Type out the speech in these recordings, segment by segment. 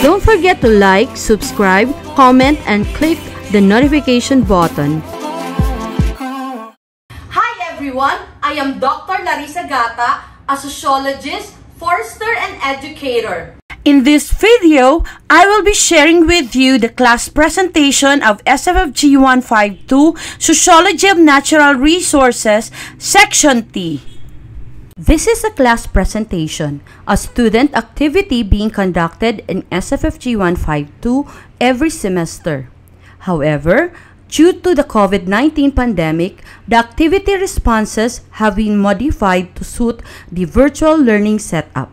Don't forget to like, subscribe, comment, and click the notification button. Hi everyone! I am Dr. Larissa Gata, a sociologist, forester, and educator. In this video, I will be sharing with you the class presentation of SFFG 152, Sociology of Natural Resources, Section T. This is a class presentation, a student activity being conducted in SFFG 152 every semester. However, due to the COVID-19 pandemic, the activity responses have been modified to suit the virtual learning setup.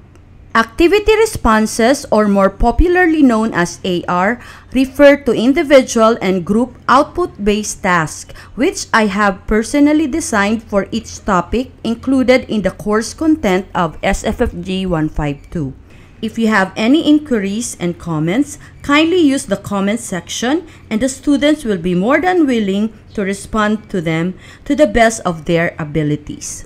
Activity responses, or more popularly known as AR, refer to individual and group output-based tasks, which I have personally designed for each topic included in the course content of SFFG 152. If you have any inquiries and comments, kindly use the comment section and the students will be more than willing to respond to them to the best of their abilities.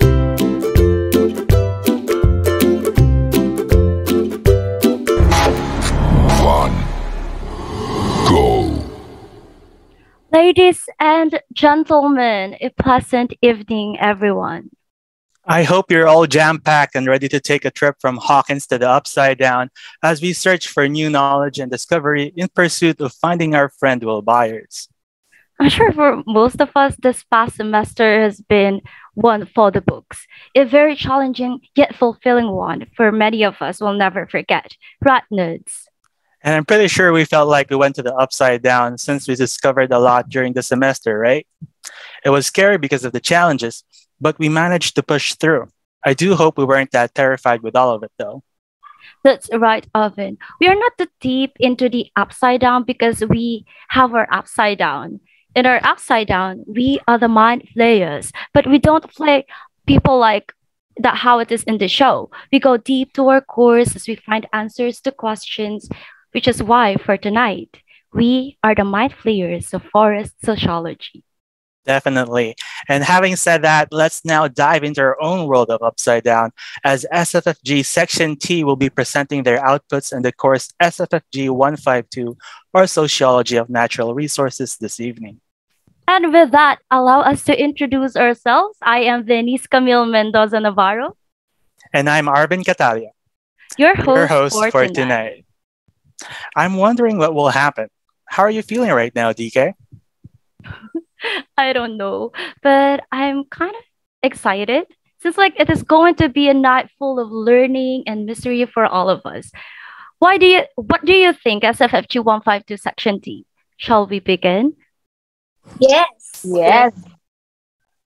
Ladies and gentlemen, a pleasant evening, everyone. I hope you're all jam-packed and ready to take a trip from Hawkins to the Upside Down as we search for new knowledge and discovery in pursuit of finding our friend Will Byers. I'm sure for most of us, this past semester has been one for the books. A very challenging yet fulfilling one for many of us will never forget. Rat Nerds. And I'm pretty sure we felt like we went to the Upside Down since we discovered a lot during the semester, right? It was scary because of the challenges, but we managed to push through. I do hope we weren't that terrified with all of it, though. That's right, Arvin. We are not that deep into the Upside Down because we have our Upside Down. In our Upside Down, we are the mind players, but we don't play people like that how it is in the show. We go deep to our course as we find answers to questions, which is why, for tonight, we are the mind flayers of forest sociology. Definitely. And having said that, let's now dive into our own world of Upside Down, as SFFG Section T will be presenting their outputs in the course SFFG 152, or Sociology of Natural Resources, this evening. And with that, allow us to introduce ourselves. I am Denise Camille Mendoza-Navarro. And I'm Arvin Catalia, your host for tonight. I'm wondering what will happen. How are you feeling right now, DK? I don't know, but I'm kind of excited since it is going to be a night full of learning and mystery for all of us. What do you think, SFFG 152 Section T? Shall we begin? Yes. Yes.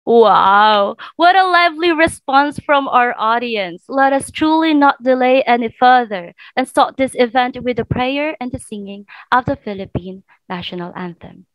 Wow, what a lively response from our audience. Let us truly not delay any further and start this event with a prayer and the singing of the Philippine National Anthem.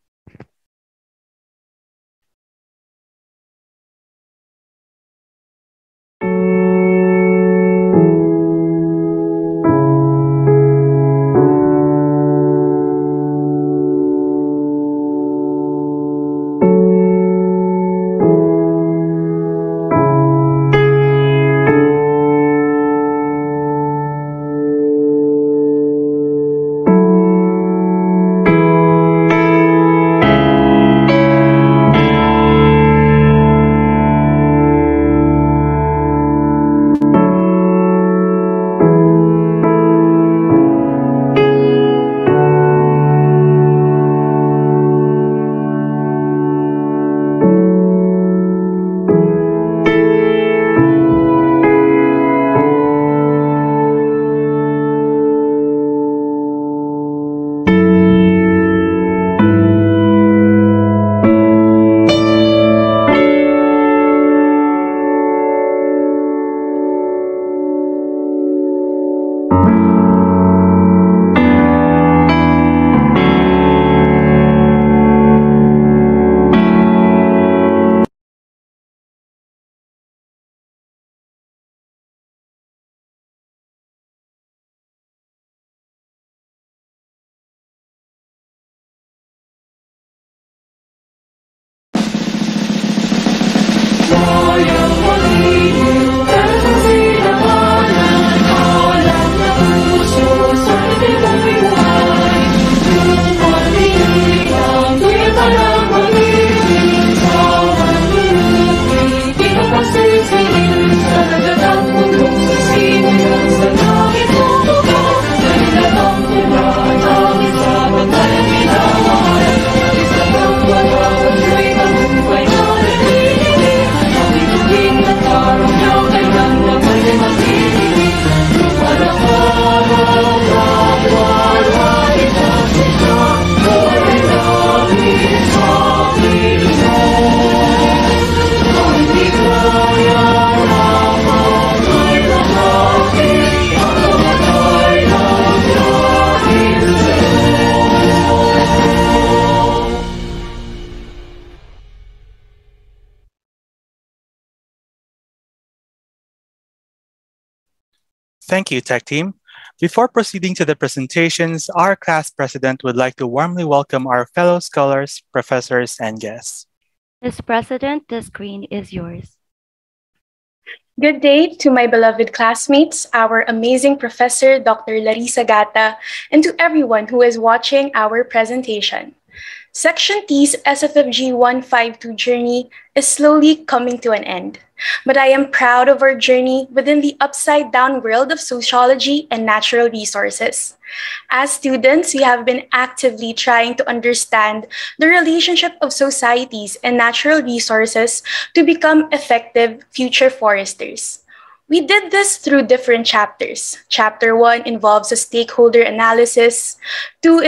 Thank you, Tech Team. Before proceeding to the presentations, our class president would like to warmly welcome our fellow scholars, professors, and guests. Ms. President, the screen is yours. Good day to my beloved classmates, our amazing professor, Dr. Larissa Gata, and to everyone who is watching our presentation. Section T's SFFG 152 journey is slowly coming to an end, but I am proud of our journey within the upside down world of sociology and natural resources. As students, we have been actively trying to understand the relationship of societies and natural resources to become effective future foresters. We did this through different chapters. Chapter 1 involves a stakeholder analysis. 2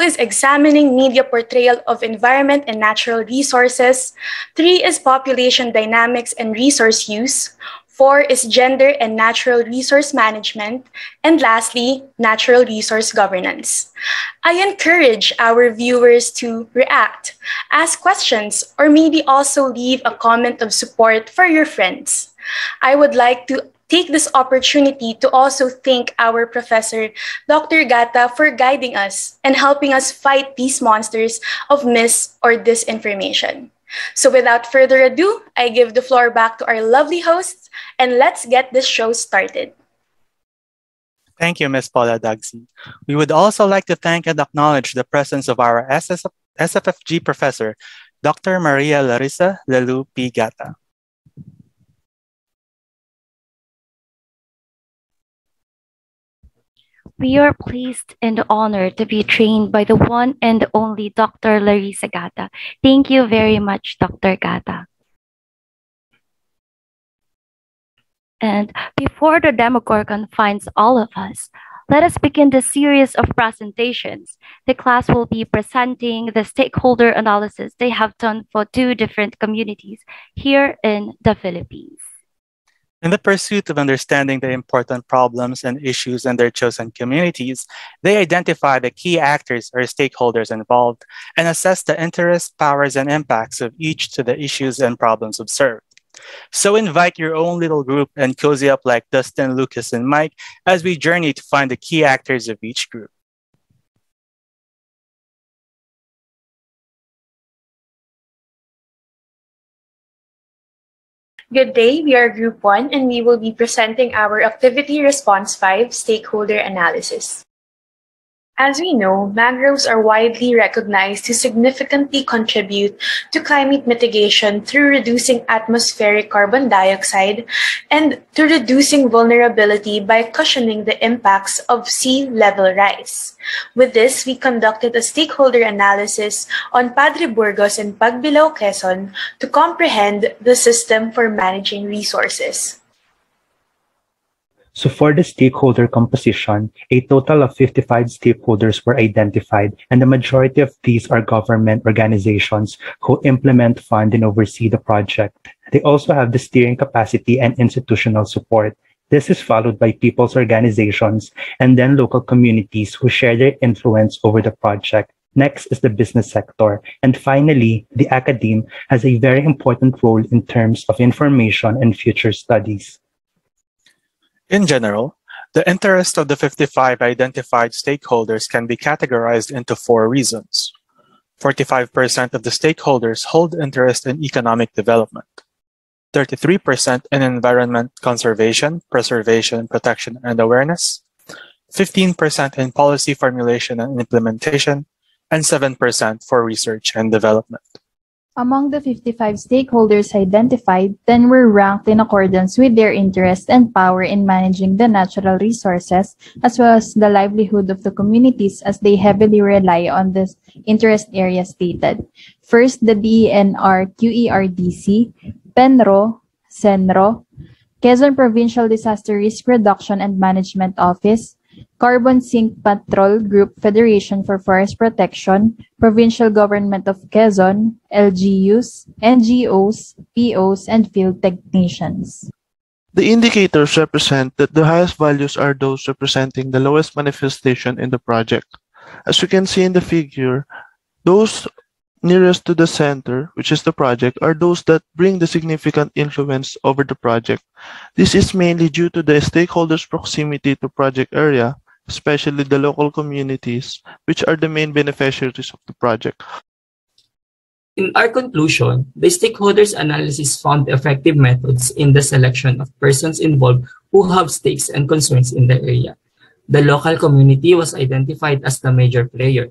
is examining media portrayal of environment and natural resources. 3 is population dynamics and resource use. 4 is gender and natural resource management. And lastly, natural resource governance. I encourage our viewers to react, ask questions, or maybe also leave a comment of support for your friends. I would like to take this opportunity to also thank our professor, Dr. Gata, for guiding us and helping us fight these monsters of mis or disinformation. So without further ado, I give the floor back to our lovely hosts, and let's get this show started. Thank you, Ms. Paula Dugsy. We would also like to thank and acknowledge the presence of our SFFG professor, Dr. Maria Larissa Lalu P. Gata. We are pleased and honored to be trained by the one and only Dr. Larissa Gata. Thank you very much, Dr. Gata. And before the Demogorgon finds all of us, let us begin the series of presentations. The class will be presenting the stakeholder analysis they have done for 2 different communities here in the Philippines. In the pursuit of understanding the important problems and issues in their chosen communities, they identify the key actors or stakeholders involved and assess the interests, powers, and impacts of each to the issues and problems observed. So invite your own little group and cozy up like Dustin, Lucas, and Mike as we journey to find the key actors of each group. Good day, we are Group 1 and we will be presenting our Activity Response 5 Stakeholder Analysis. As we know, mangroves are widely recognized to significantly contribute to climate mitigation through reducing atmospheric carbon dioxide and through reducing vulnerability by cushioning the impacts of sea level rise. With this, we conducted a stakeholder analysis on Padre Burgos and Pagbilao, Quezon to comprehend the system for managing resources. So for the stakeholder composition, a total of 55 stakeholders were identified, and the majority of these are government organizations who implement, fund, and oversee the project. They also have the steering capacity and institutional support. This is followed by people's organizations and then local communities who share their influence over the project. Next is the business sector. And finally, the academe has a very important role in terms of information and future studies. In general, the interests of the 55 identified stakeholders can be categorized into 4 reasons. 45% of the stakeholders hold interest in economic development, 33% in environment conservation, preservation, protection, and awareness, 15% in policy formulation and implementation, and 7% for research and development. Among the 55 stakeholders identified, 10 were ranked in accordance with their interest and power in managing the natural resources, as well as the livelihood of the communities as they heavily rely on the interest areas stated. First, the DENR, QERDC, PENRO, CENRO, Quezon Provincial Disaster Risk Reduction and Management Office, Carbon Sink Patrol Group Federation for Forest Protection, Provincial Government of Quezon, LGUs, NGOs, POs, and field technicians. The indicators represent that the highest values are those representing the lowest manifestation in the project. As you can see in the figure, those nearest to the center, which is the project, are those that bring the significant influence over the project. This is mainly due to the stakeholders' proximity to project area, especially the local communities, which are the main beneficiaries of the project. In our conclusion, the stakeholders' analysis found effective methods in the selection of persons involved who have stakes and concerns in the area. The local community was identified as the major player.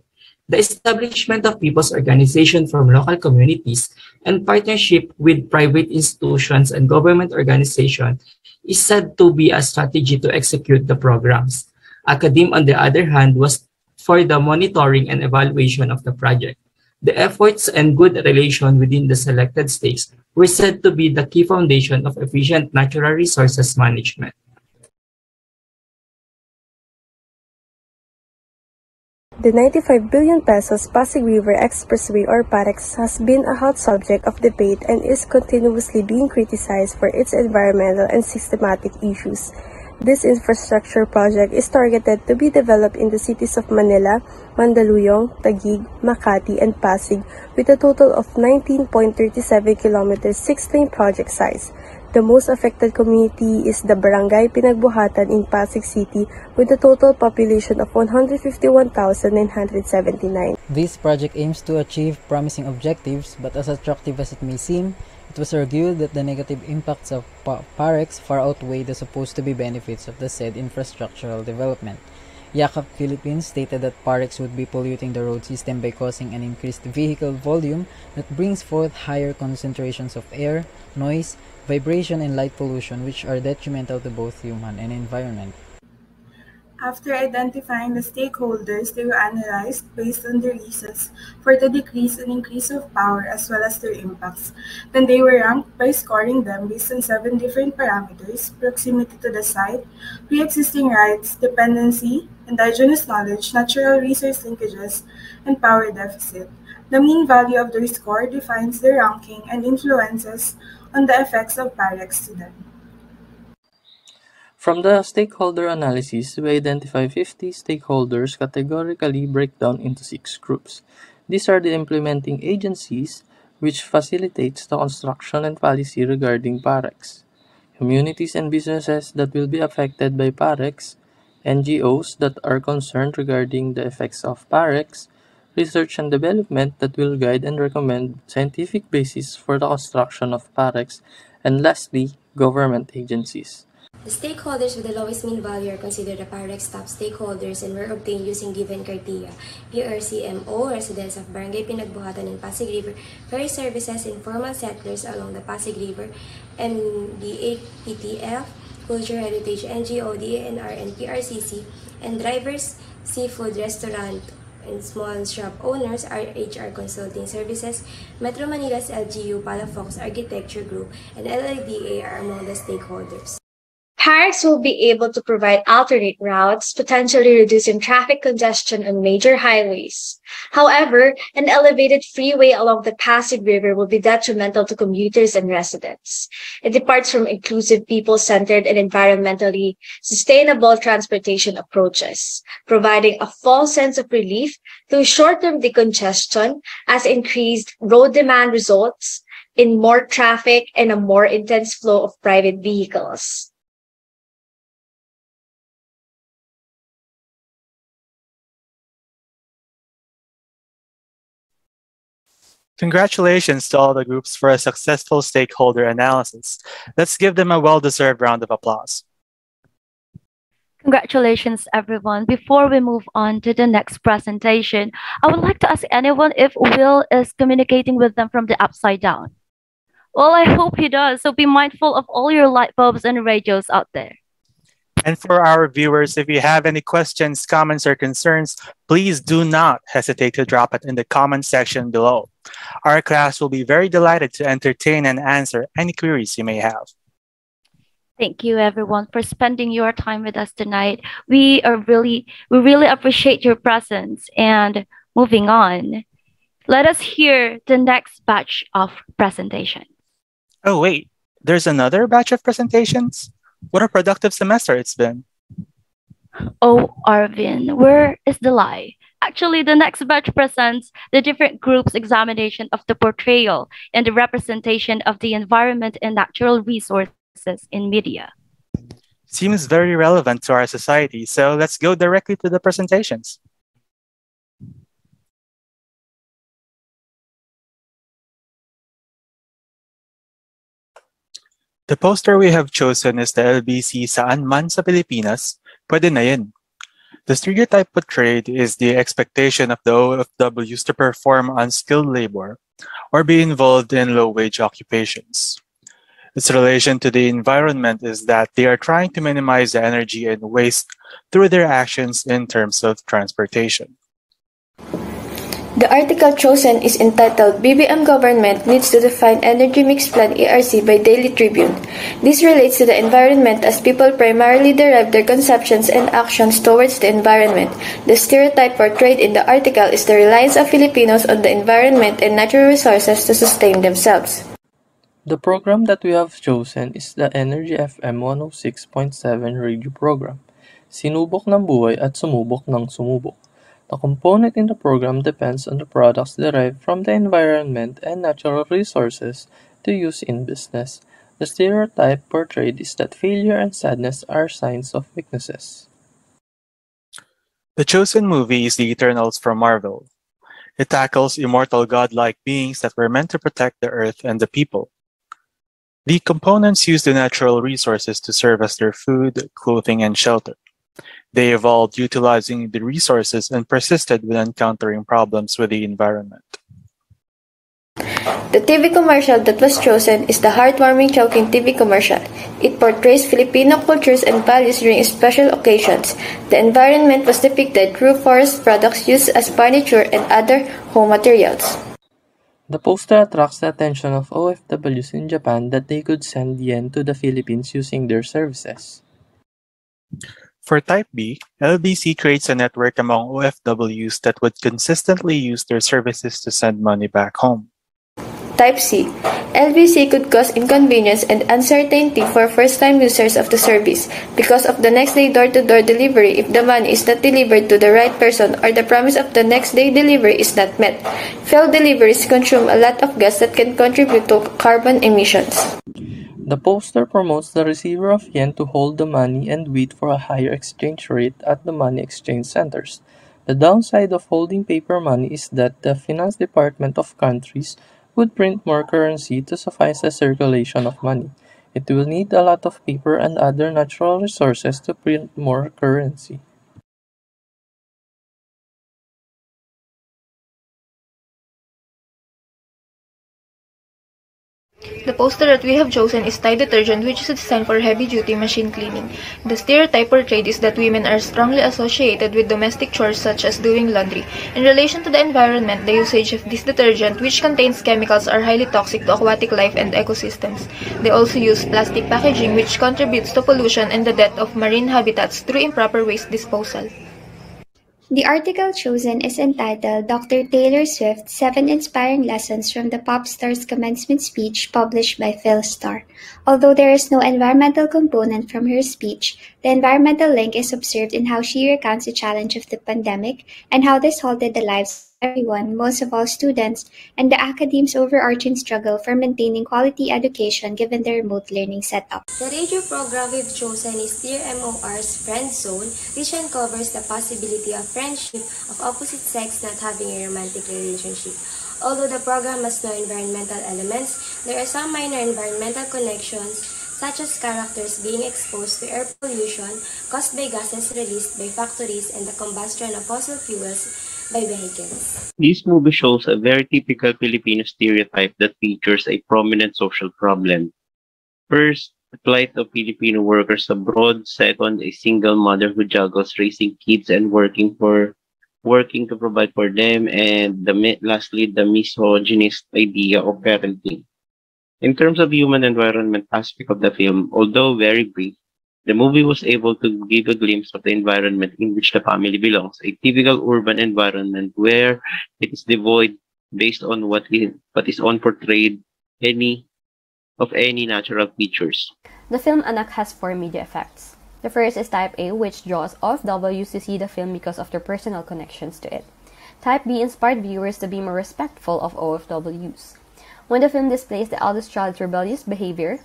The establishment of people's organization from local communities and partnership with private institutions and government organizations is said to be a strategy to execute the programs. ACADIM, on the other hand, was for the monitoring and evaluation of the project. The efforts and good relation within the selected states were said to be the key foundation of efficient natural resources management. The 95 billion pesos Pasig River Expressway or PAREX has been a hot subject of debate and is continuously being criticized for its environmental and systematic issues. This infrastructure project is targeted to be developed in the cities of Manila, Mandaluyong, Taguig, Makati, and Pasig with a total of 19.37 kilometers 6-lane project size. The most affected community is the Barangay Pinagbuhatan in Pasig City with a total population of 151,979. This project aims to achieve promising objectives, but as attractive as it may seem, it was argued that the negative impacts of PAREX far outweigh the supposed to be benefits of the said infrastructural development. Yakap Philippines stated that PAREX would be polluting the road system by causing an increased vehicle volume that brings forth higher concentrations of air, noise, vibration, and light pollution, which are detrimental to both human and environment. After identifying the stakeholders, they were analyzed based on the reasons for the decrease and increase of power as well as their impacts. Then they were ranked by scoring them based on 7 different parameters: proximity to the site, pre-existing rights, dependency, indigenous knowledge, natural resource linkages, and power deficit. The mean value of their score defines their ranking and influences on the effects of PAREX to them. From the stakeholder analysis, we identify 50 stakeholders categorically break down into 6 groups. These are the implementing agencies, which facilitates the construction and policy regarding PAREX, communities and businesses that will be affected by PAREX, NGOs that are concerned regarding the effects of PAREX, research and development that will guide and recommend scientific basis for the construction of PAREX, and lastly, government agencies. The stakeholders with the lowest mean value are considered the PAREX top stakeholders and were obtained using given criteria: PRCMO, residents of Barangay Pinagbuhatan and Pasig River, ferry services, informal settlers along the Pasig River, MDA-PTF, Culture Heritage NGO, DENR, and QERDC, and drivers, seafood restaurant and small shop owners, HR Consulting Services, Metro Manila's LGU, Palafox Architecture Group, and LIDA are among the stakeholders. PAREX will be able to provide alternate routes, potentially reducing traffic congestion on major highways. However, an elevated freeway along the Pasig River will be detrimental to commuters and residents. It departs from inclusive, people-centered, and environmentally sustainable transportation approaches, providing a false sense of relief through short-term decongestion as increased road demand results in more traffic and a more intense flow of private vehicles. Congratulations to all the groups for a successful stakeholder analysis. Let's give them a well-deserved round of applause. Congratulations, everyone. Before we move on to the next presentation, I would like to ask anyone if Will is communicating with them from the Upside Down. Well, I hope he does, so be mindful of all your light bulbs and radios out there. And for our viewers, if you have any questions, comments, or concerns, please do not hesitate to drop it in the comment section below. Our class will be very delighted to entertain and answer any queries you may have. Thank you, everyone, for spending your time with us tonight. We really appreciate your presence. And moving on, let us hear the next batch of presentations. Oh, wait, there's another batch of presentations? What a productive semester it's been. Oh, Arvin, where is the lie? Actually, the next batch presents the different groups' examination of the portrayal and the representation of the environment and natural resources in media. Seems very relevant to our society, so let's go directly to the presentations. The poster we have chosen is the LBC Saan Man sa Pilipinas, Pwede na Yan. The stereotype portrayed is the expectation of the OFWs to perform unskilled labor or be involved in low-wage occupations. Its relation to the environment is that they are trying to minimize the energy and waste through their actions in terms of transportation. The article chosen is entitled BBM Government Needs to Define Energy Mix Plan ERC by Daily Tribune. This relates to the environment as people primarily derive their conceptions and actions towards the environment. The stereotype portrayed in the article is the reliance of Filipinos on the environment and natural resources to sustain themselves. The program that we have chosen is the Energy FM 106.7 radio program, Sinubok ng Buhay at Sumubok ng Sumubok. The component in the program depends on the products derived from the environment and natural resources to use in business. The stereotype portrayed is that failure and sadness are signs of weaknesses. The chosen movie is The Eternals from Marvel. It tackles immortal godlike beings that were meant to protect the earth and the people. The components use the natural resources to serve as their food, clothing, and shelter. They evolved utilizing the resources and persisted when encountering problems with the environment. The TV commercial that was chosen is the heartwarming Choking TV commercial. It portrays Filipino cultures and values during special occasions. The environment was depicted through forest products used as furniture and other home materials. The poster attracts the attention of OFWs in Japan that they could send yen to the Philippines using their services. For Type B, LBC creates a network among OFWs that would consistently use their services to send money back home. Type C, LBC could cause inconvenience and uncertainty for first-time users of the service because of the next-day door-to-door delivery if the money is not delivered to the right person or the promise of the next-day delivery is not met. Failed deliveries consume a lot of gas that can contribute to carbon emissions. The poster promotes the receiver of yen to hold the money and wait for a higher exchange rate at the money exchange centers. The downside of holding paper money is that the finance department of countries would print more currency to suffice the circulation of money. It will need a lot of paper and other natural resources to print more currency. The poster that we have chosen is Tide detergent, which is designed for heavy-duty machine cleaning. The stereotype portrayed is that women are strongly associated with domestic chores such as doing laundry. In relation to the environment, the usage of this detergent, which contains chemicals, are highly toxic to aquatic life and ecosystems. They also use plastic packaging, which contributes to pollution and the death of marine habitats through improper waste disposal. The article chosen is entitled Dr. Taylor Swift, 7 Inspiring Lessons from the Pop Star's Commencement Speech, published by PhilStar. Although there is no environmental component from her speech, the environmental link is observed in how she recounts the challenge of the pandemic and how this halted the lives of everyone, most of all students, and the academy's overarching struggle for maintaining quality education given the remote learning setup. The radio program we've chosen is Dear MOR's Friend Zone, which uncovers the possibility of friendship of opposite sex not having a romantic relationship. Although the program has no environmental elements, there are some minor environmental connections, such as characters being exposed to air pollution caused by gases released by factories and the combustion of fossil fuels by vehicles. This movie shows a very typical Filipino stereotype that features a prominent social problem. First, the plight of Filipino workers abroad. Second, a single mother who juggles raising kids and working to provide for them. And lastly, the misogynist idea of parenting. In terms of human environment aspect of the film, although very brief, the movie was able to give a glimpse of the environment in which the family belongs, a typical urban environment where it is devoid, based on what is portrayed, of any natural features. The film Anak has 4 media effects. The first is Type A, which draws OFWs to see the film because of their personal connections to it. Type B inspired viewers to be more respectful of OFWs. When the film displays the eldest child's rebellious behavior,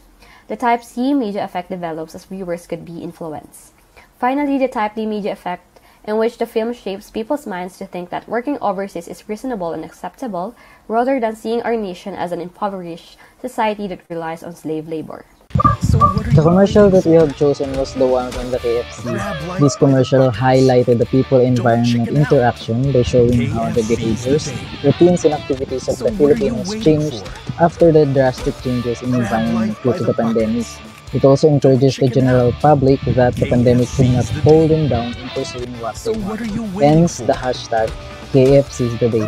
the Type C media effect develops as viewers could be influenced. Finally, the Type D media effect, in which the film shapes people's minds to think that working overseas is reasonable and acceptable, rather than seeing our nation as an impoverished society that relies on slave labor. So the commercial that we have chosen was the one from the KFC. This commercial highlighted the people-environment interaction by showing how the behaviors, routines, and activities of the Filipinos changed after the drastic changes in the environment due to the pandemic. It also encourages the general public that the pandemic should not hold them down in pursuing what they want. Hence the hashtag #KFCsTheDay.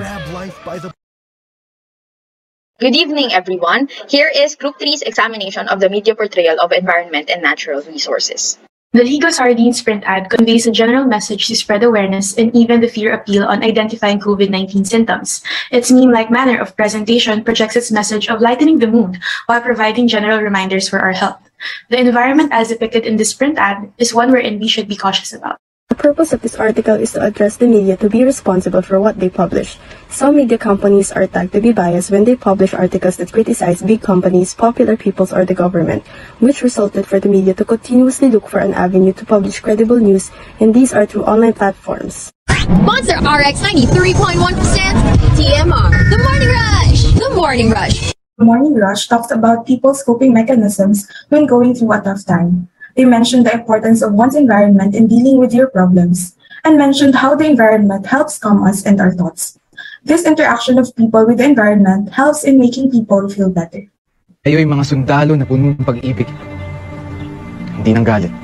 Good evening, everyone. Here is Group 3's examination of the media portrayal of environment and natural resources. The League of Sardines print ad conveys a general message to spread awareness and even the fear appeal on identifying COVID-19 symptoms. Its meme-like manner of presentation projects its message of lightening the mood while providing general reminders for our health. The environment as depicted in this print ad is one wherein we should be cautious about. The purpose of this article is to address the media to be responsible for what they publish. Some media companies are tagged to be biased when they publish articles that criticize big companies, popular peoples, or the government, which resulted for the media to continuously look for an avenue to publish credible news, and these are through online platforms. Monster RX 93.1% TMR. The Morning Rush! The Morning Rush! The Morning Rush talks about people's coping mechanisms when going through a tough time. They mentioned the importance of one's environment in dealing with your problems, and mentioned how the environment helps calm us and our thoughts. This interaction of people with the environment helps in making people feel better. Tayo ay mga sundalo na puno ng pag-ibig, hindi ng galit.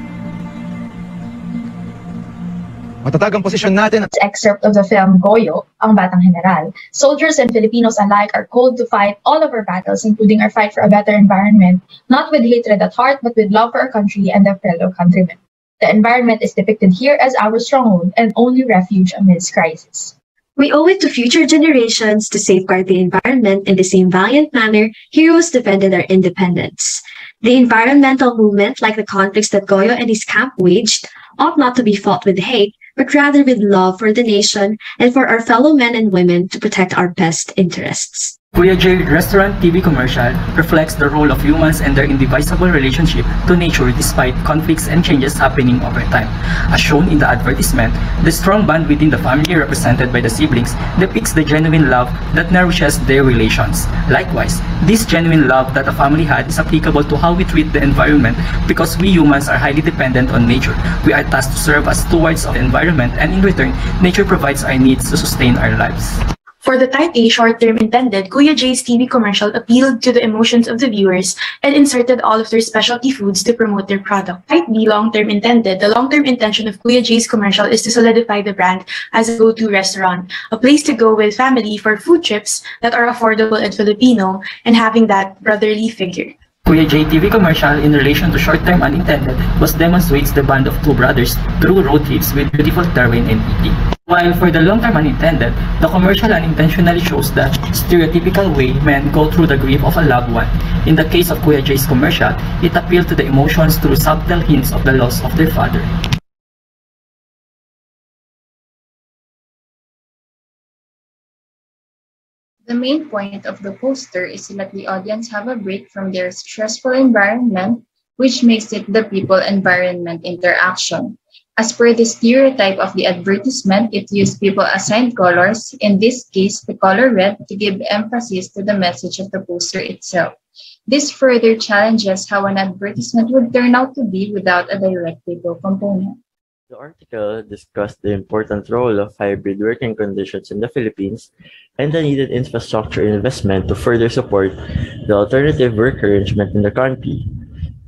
Matatag ang posisyon natin at... Excerpt of the film Goyo, Ang Batang General. Soldiers and Filipinos alike are called to fight all of our battles, including our fight for a better environment, not with hatred at heart, but with love for our country and their fellow countrymen. The environment is depicted here as our stronghold and only refuge amidst crisis. We owe it to future generations to safeguard the environment in the same valiant manner heroes defended our independence. The environmental movement, like the conflicts that Goyo and his camp waged, ought not to be fought with hate, but rather with love for the nation and for our fellow men and women to protect our best interests. Kuya J restaurant TV commercial reflects the role of humans and their indivisible relationship to nature despite conflicts and changes happening over time. As shown in the advertisement, the strong bond within the family represented by the siblings depicts the genuine love that nourishes their relations. Likewise, this genuine love that a family had is applicable to how we treat the environment because we humans are highly dependent on nature. We are tasked to serve as stewards of the environment, and in return, nature provides our needs to sustain our lives. For the Type A short-term intended, Kuya J's TV commercial appealed to the emotions of the viewers and inserted all of their specialty foods to promote their product. Type B long-term intended, the long-term intention of Kuya J's commercial is to solidify the brand as a go-to restaurant, a place to go with family for food trips that are affordable and Filipino, and having that brotherly figure. Kuya J TV commercial in relation to short-term unintended was demonstrates the bond of two brothers through road trips with beautiful terrain and beauty. While for the long-term unintended, the commercial unintentionally shows the stereotypical way men go through the grief of a loved one. In the case of Kuya J's commercial, it appealed to the emotions through subtle hints of the loss of their father. The main point of the poster is to let the audience have a break from their stressful environment, which makes it the people-environment interaction. As per the stereotype of the advertisement, it used people-assigned colors, in this case, the color red, to give emphasis to the message of the poster itself. This further challenges how an advertisement would turn out to be without a direct people component. The article discussed the important role of hybrid working conditions in the Philippines and the needed infrastructure investment to further support the alternative work arrangement in the country.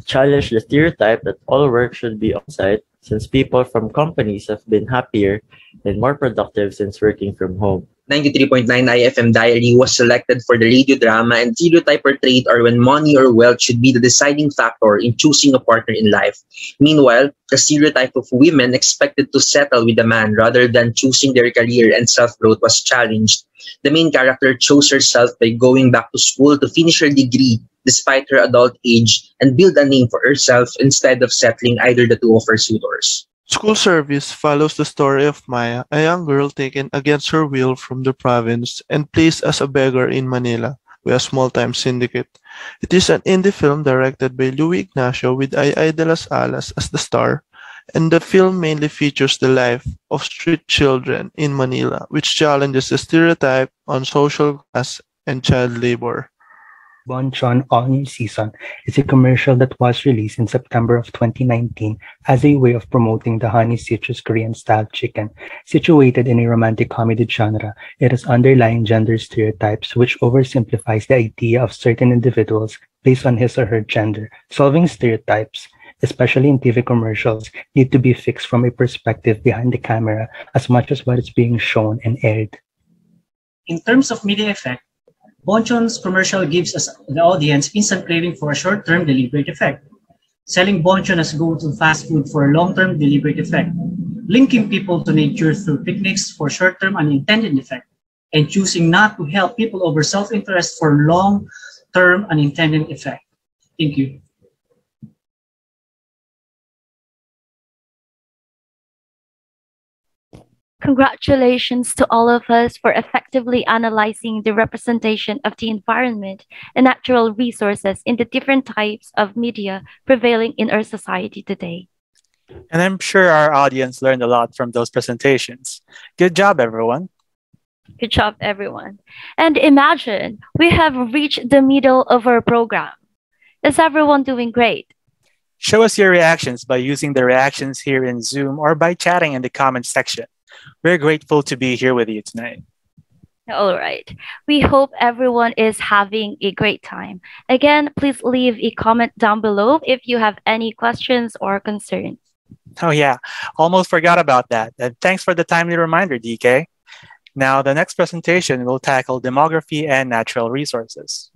It challenged the stereotype that all work should be on-site, since people from companies have been happier and more productive since working from home. 93.9 IFM Diary was selected for the radio drama and stereotype portrayed or when money or wealth should be the deciding factor in choosing a partner in life. Meanwhile, the stereotype of women expected to settle with a man rather than choosing their career and self-growth was challenged. The main character chose herself by going back to school to finish her degree despite her adult age and build a name for herself instead of settling either the two of her suitors. School service follows the story of Maya, a young girl taken against her will from the province and placed as a beggar in Manila by a small-time syndicate. It is an indie film directed by Louie Ignacio with Ai-Ai de las Alas as the star, and the film mainly features the life of street children in Manila, which challenges the stereotype on social class and child labor. Bonchon All New Season is a commercial that was released in September of 2019 as a way of promoting the honey citrus Korean-style chicken. Situated in a romantic comedy genre, it has underlying gender stereotypes which oversimplifies the idea of certain individuals based on his or her gender. Solving stereotypes, especially in TV commercials, need to be fixed from a perspective behind the camera as much as what is being shown and aired. In terms of media effect, Bonchon's commercial gives us, the audience, instant craving for a short-term deliberate effect. Selling Bonchon as go-to fast food for a long-term deliberate effect. Linking people to nature through picnics for short-term unintended effect. And choosing not to help people over self-interest for long-term unintended effect. Thank you. Congratulations to all of us for effectively analyzing the representation of the environment and natural resources in the different types of media prevailing in our society today. And I'm sure our audience learned a lot from those presentations. Good job, everyone. Good job, everyone. And imagine we have reached the middle of our program. Is everyone doing great? Show us your reactions by using the reactions here in Zoom or by chatting in the comment section. We're grateful to be here with you tonight. All right. We hope everyone is having a great time. Again, please leave a comment down below if you have any questions or concerns. Oh, yeah. Almost forgot about that. And thanks for the timely reminder, DK. Now, the next presentation will tackle demography and natural resources.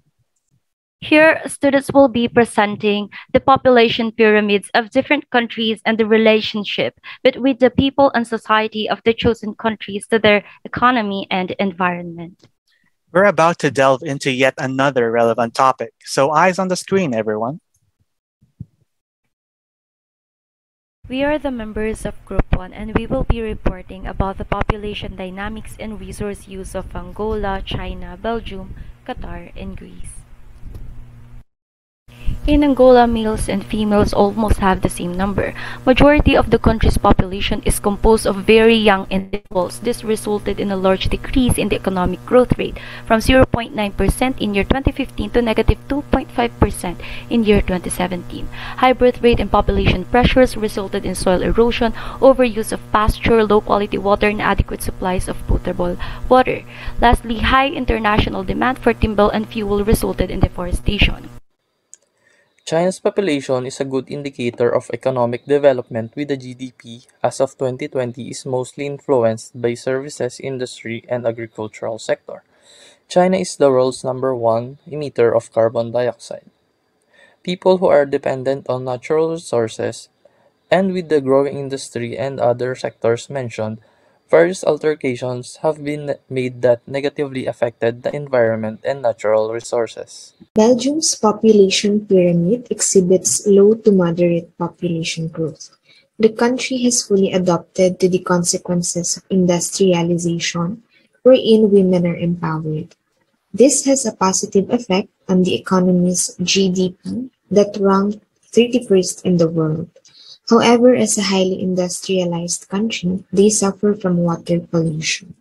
Here, students will be presenting the population pyramids of different countries and the relationship between the people and society of the chosen countries to their economy and environment. We're about to delve into yet another relevant topic, so eyes on the screen, everyone. We are the members of Group 1 and we will be reporting about the population dynamics and resource use of Angola, China, Belgium, Qatar, and Greece. In Angola, males and females almost have the same number. Majority of the country's population is composed of very young individuals. This resulted in a large decrease in the economic growth rate from 0.9% in year 2015 to negative 2.5% in year 2017. High birth rate and population pressures resulted in soil erosion, overuse of pasture, low-quality water, and inadequate supplies of potable water. Lastly, high international demand for timber and fuel resulted in deforestation. China's population is a good indicator of economic development, with the GDP as of 2020 is mostly influenced by services industry and agricultural sector. China is the world's #1 emitter of carbon dioxide. People who are dependent on natural resources, and with the growing industry and other sectors mentioned, various altercations have been made that negatively affected the environment and natural resources. Belgium's population pyramid exhibits low to moderate population growth. The country has fully adopted to the consequences of industrialization, wherein women are empowered. This has a positive effect on the economy's GDP that ranked 31st in the world. However, as a highly industrialized country, they suffer from water pollution.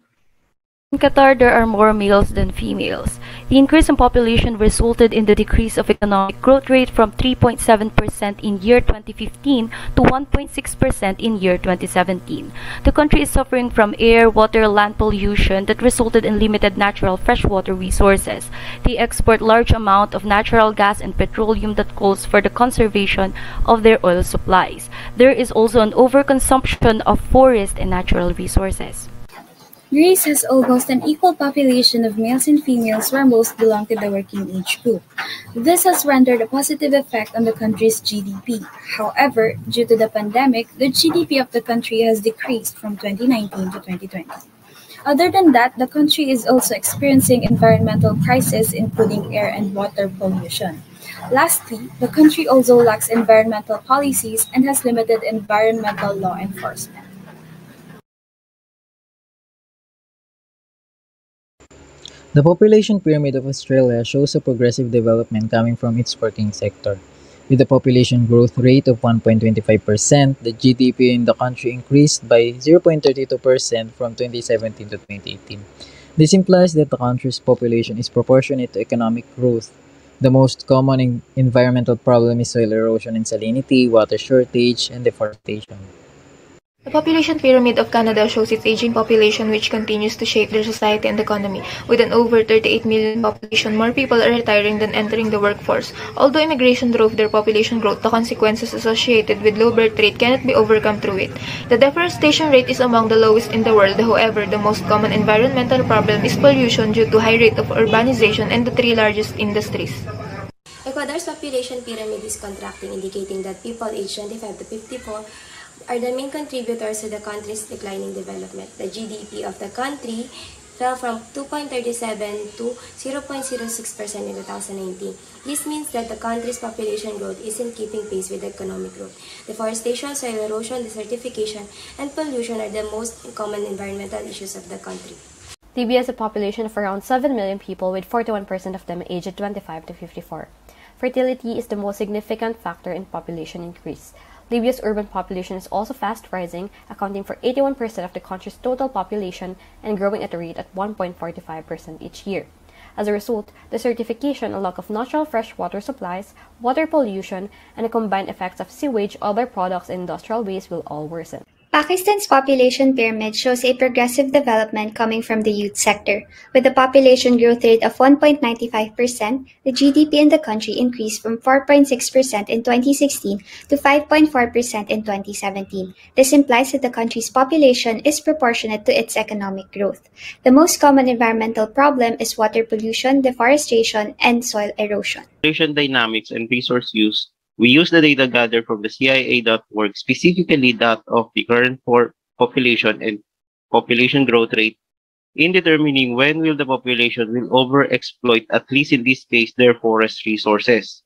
In Qatar, there are more males than females. The increase in population resulted in the decrease of economic growth rate from 3.7% in year 2015 to 1.6% in year 2017. The country is suffering from air, water, land pollution that resulted in limited natural freshwater resources. They export large amounts of natural gas and petroleum that calls for the conservation of their oil supplies. There is also an overconsumption of forest and natural resources. Greece has almost an equal population of males and females where most belong to the working age group. This has rendered a positive effect on the country's GDP. However, due to the pandemic, the GDP of the country has decreased from 2019 to 2020. Other than that, the country is also experiencing environmental crises including air and water pollution. Lastly, the country also lacks environmental policies and has limited environmental law enforcement. The population pyramid of Australia shows a progressive development coming from its working sector. With a population growth rate of 1.25%, the GDP in the country increased by 0.32% from 2017 to 2018. This implies that the country's population is proportionate to economic growth. The most common environmental problem is soil erosion and salinity, water shortage, and deforestation. The population pyramid of Canada shows its aging population, which continues to shape their society and economy. With an over 38 million population, more people are retiring than entering the workforce. Although immigration drove their population growth, the consequences associated with low birth rate cannot be overcome through it. The deforestation rate is among the lowest in the world. However, the most common environmental problem is pollution due to high rate of urbanization and the three largest industries. Ecuador's population pyramid is contracting, indicating that people aged 25 to 54 are the main contributors to the country's declining development. The GDP of the country fell from 2.37 to 0.06% in 2019. This means that the country's population growth isn't keeping pace with economic growth. Deforestation, soil erosion, desertification, and pollution are the most common environmental issues of the country. TB has a population of around 7 million people, with 41% of them aged 25 to 54. Fertility is the most significant factor in population increase. Libya's urban population is also fast rising, accounting for 81% of the country's total population and growing at a rate at 1.45% each year. As a result, desertification, a lack of natural freshwater supplies, water pollution, and the combined effects of sewage, other products, and industrial waste will all worsen. Pakistan's population pyramid shows a progressive development coming from the youth sector. With a population growth rate of 1.95%, the GDP in the country increased from 4.6% in 2016 to 5.4% in 2017. This implies that the country's population is proportionate to its economic growth. The most common environmental problem is water pollution, deforestation, and soil erosion. Population dynamics and resource use. We use the data gathered from the CIA.org, specifically that of the current population and population growth rate, in determining when will the population will overexploit, at least in this case, their forest resources.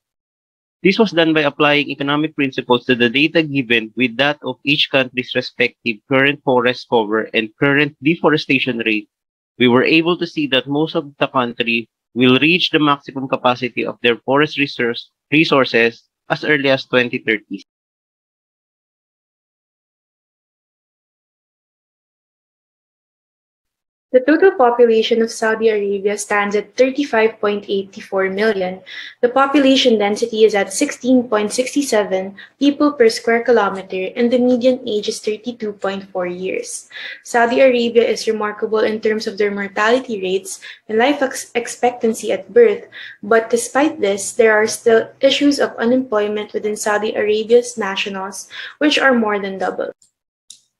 This was done by applying economic principles to the data given with that of each country's respective current forest cover and current deforestation rate. We were able to see that most of the country will reach the maximum capacity of their forest resources as early as 2030. The total population of Saudi Arabia stands at 35.84 million. The population density is at 16.67 people per square kilometer, and the median age is 32.4 years. Saudi Arabia is remarkable in terms of their mortality rates and life expectancy at birth, but despite this, there are still issues of unemployment within Saudi Arabia's nationals, which are more than double.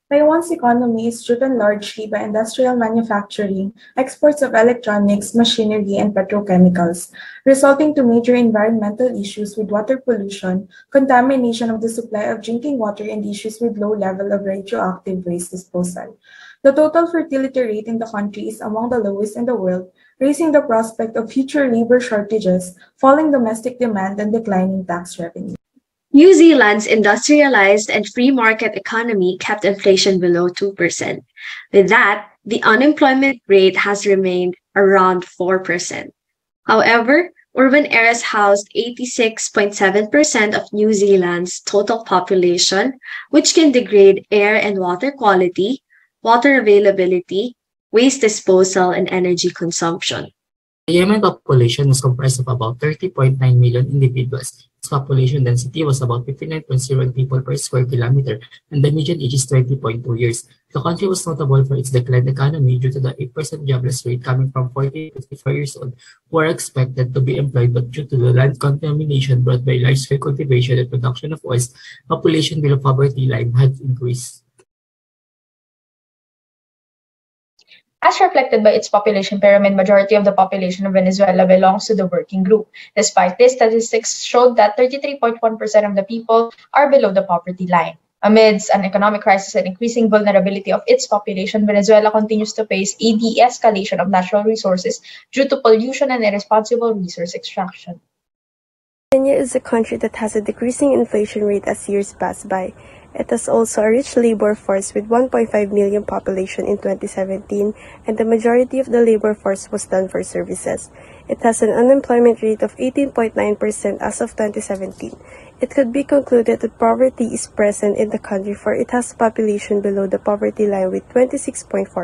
Taiwan's economy is driven largely by industrial manufacturing, exports of electronics, machinery, and petrochemicals, resulting to major environmental issues with water pollution, contamination of the supply of drinking water, and issues with low level of radioactive waste disposal. The total fertility rate in the country is among the lowest in the world, raising the prospect of future labor shortages, falling domestic demand, and declining tax revenue. New Zealand's industrialized and free market economy kept inflation below 2%. With that, the unemployment rate has remained around 4%. However, urban areas housed 86.7% of New Zealand's total population, which can degrade air and water quality, water availability, waste disposal, and energy consumption. The Yemen population is comprised of about 30.9 million individuals. Its population density was about 59.0 people per square kilometer, and the median age is 20.2 years. The country was notable for its declined economy due to the 8% jobless rate coming from 40 to 55 years old who are expected to be employed, but due to the land contamination brought by large-scale cultivation and production of oils, population below poverty line had increased. As reflected by its population pyramid, majority of the population of Venezuela belongs to the working group. Despite this, statistics showed that 33.1% of the people are below the poverty line. Amidst an economic crisis and increasing vulnerability of its population, Venezuela continues to face a de-escalation of natural resources due to pollution and irresponsible resource extraction. Kenya is a country that has a decreasing inflation rate as years pass by. It has also a rich labor force with 1.5 million population in 2017, and the majority of the labor force was done for services. It has an unemployment rate of 18.9% as of 2017. It could be concluded that poverty is present in the country, for it has population below the poverty line with 26.4%.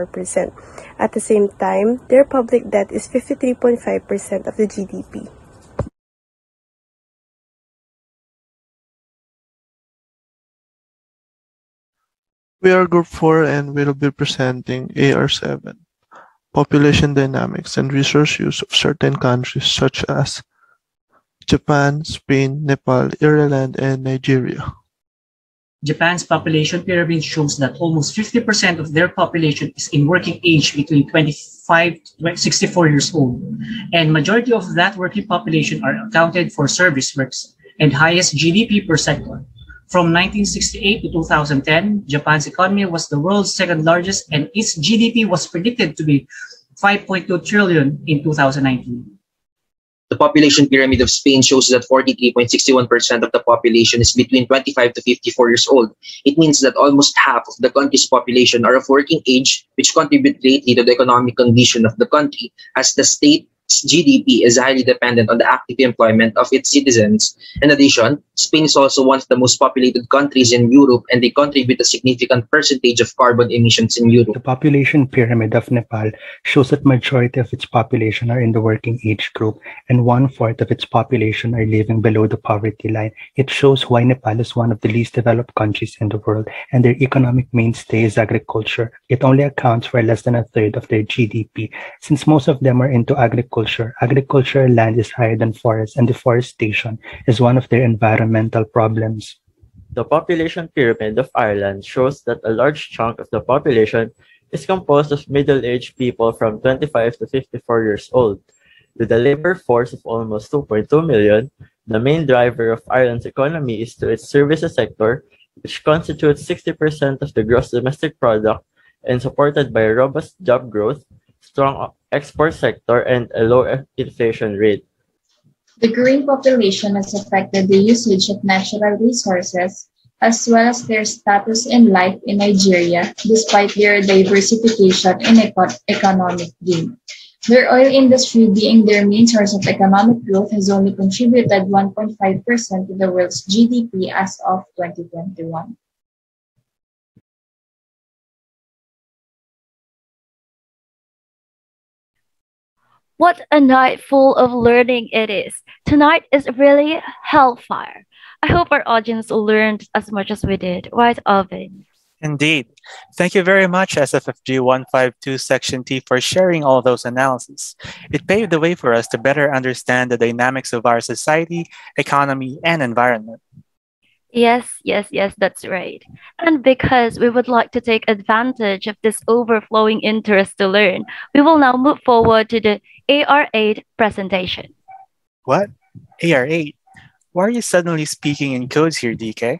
At the same time, their public debt is 53.5% of the GDP. We are Group 4 and will be presenting AR7, Population Dynamics and Resource Use of Certain Countries such as Japan, Spain, Nepal, Ireland, and Nigeria. Japan's population pyramid shows that almost 50% of their population is in working age between 25 to 64 years old, and majority of that working population are accounted for service works and highest GDP per sector. From 1968 to 2010, Japan's economy was the world's second largest, and its GDP was predicted to be 5.2 trillion in 2019. The population pyramid of Spain shows that 43.61% of the population is between 25 to 54 years old. It means that almost half of the country's population are of working age, which contribute greatly to the economic condition of the country, as the state GDP is highly dependent on the active employment of its citizens. In addition, Spain is also one of the most populated countries in Europe, and they contribute a significant percentage of carbon emissions in Europe. The population pyramid of Nepal shows that majority of its population are in the working age group, and one-fourth of its population are living below the poverty line. It shows why Nepal is one of the least developed countries in the world, and their economic mainstay is agriculture. It only accounts for less than a third of their GDP. Since most of them are into agricultural land is higher than forest, and deforestation is one of their environmental problems. The population pyramid of Ireland shows that a large chunk of the population is composed of middle-aged people from 25 to 54 years old. With a labor force of almost 2.2 million, the main driver of Ireland's economy is to its services sector, which constitutes 60% of the gross domestic product and supported by robust job growth, strong export sector, and a low inflation rate. The growing population has affected the usage of natural resources as well as their status in life in Nigeria, despite their diversification in economic gain. Their oil industry, being their main source of economic growth, has only contributed 1.5% to the world's GDP as of 2021. What a night full of learning it is. Tonight is really hellfire. I hope our audience learned as much as we did, right, Arvin? Indeed. Thank you very much, SFFG 152 Section T, for sharing all those analyses. It paved the way for us to better understand the dynamics of our society, economy, and environment. Yes, that's right. And because we would like to take advantage of this overflowing interest to learn, we will now move forward to the AR8 presentation. What? AR8? Why are you suddenly speaking in codes here, DK?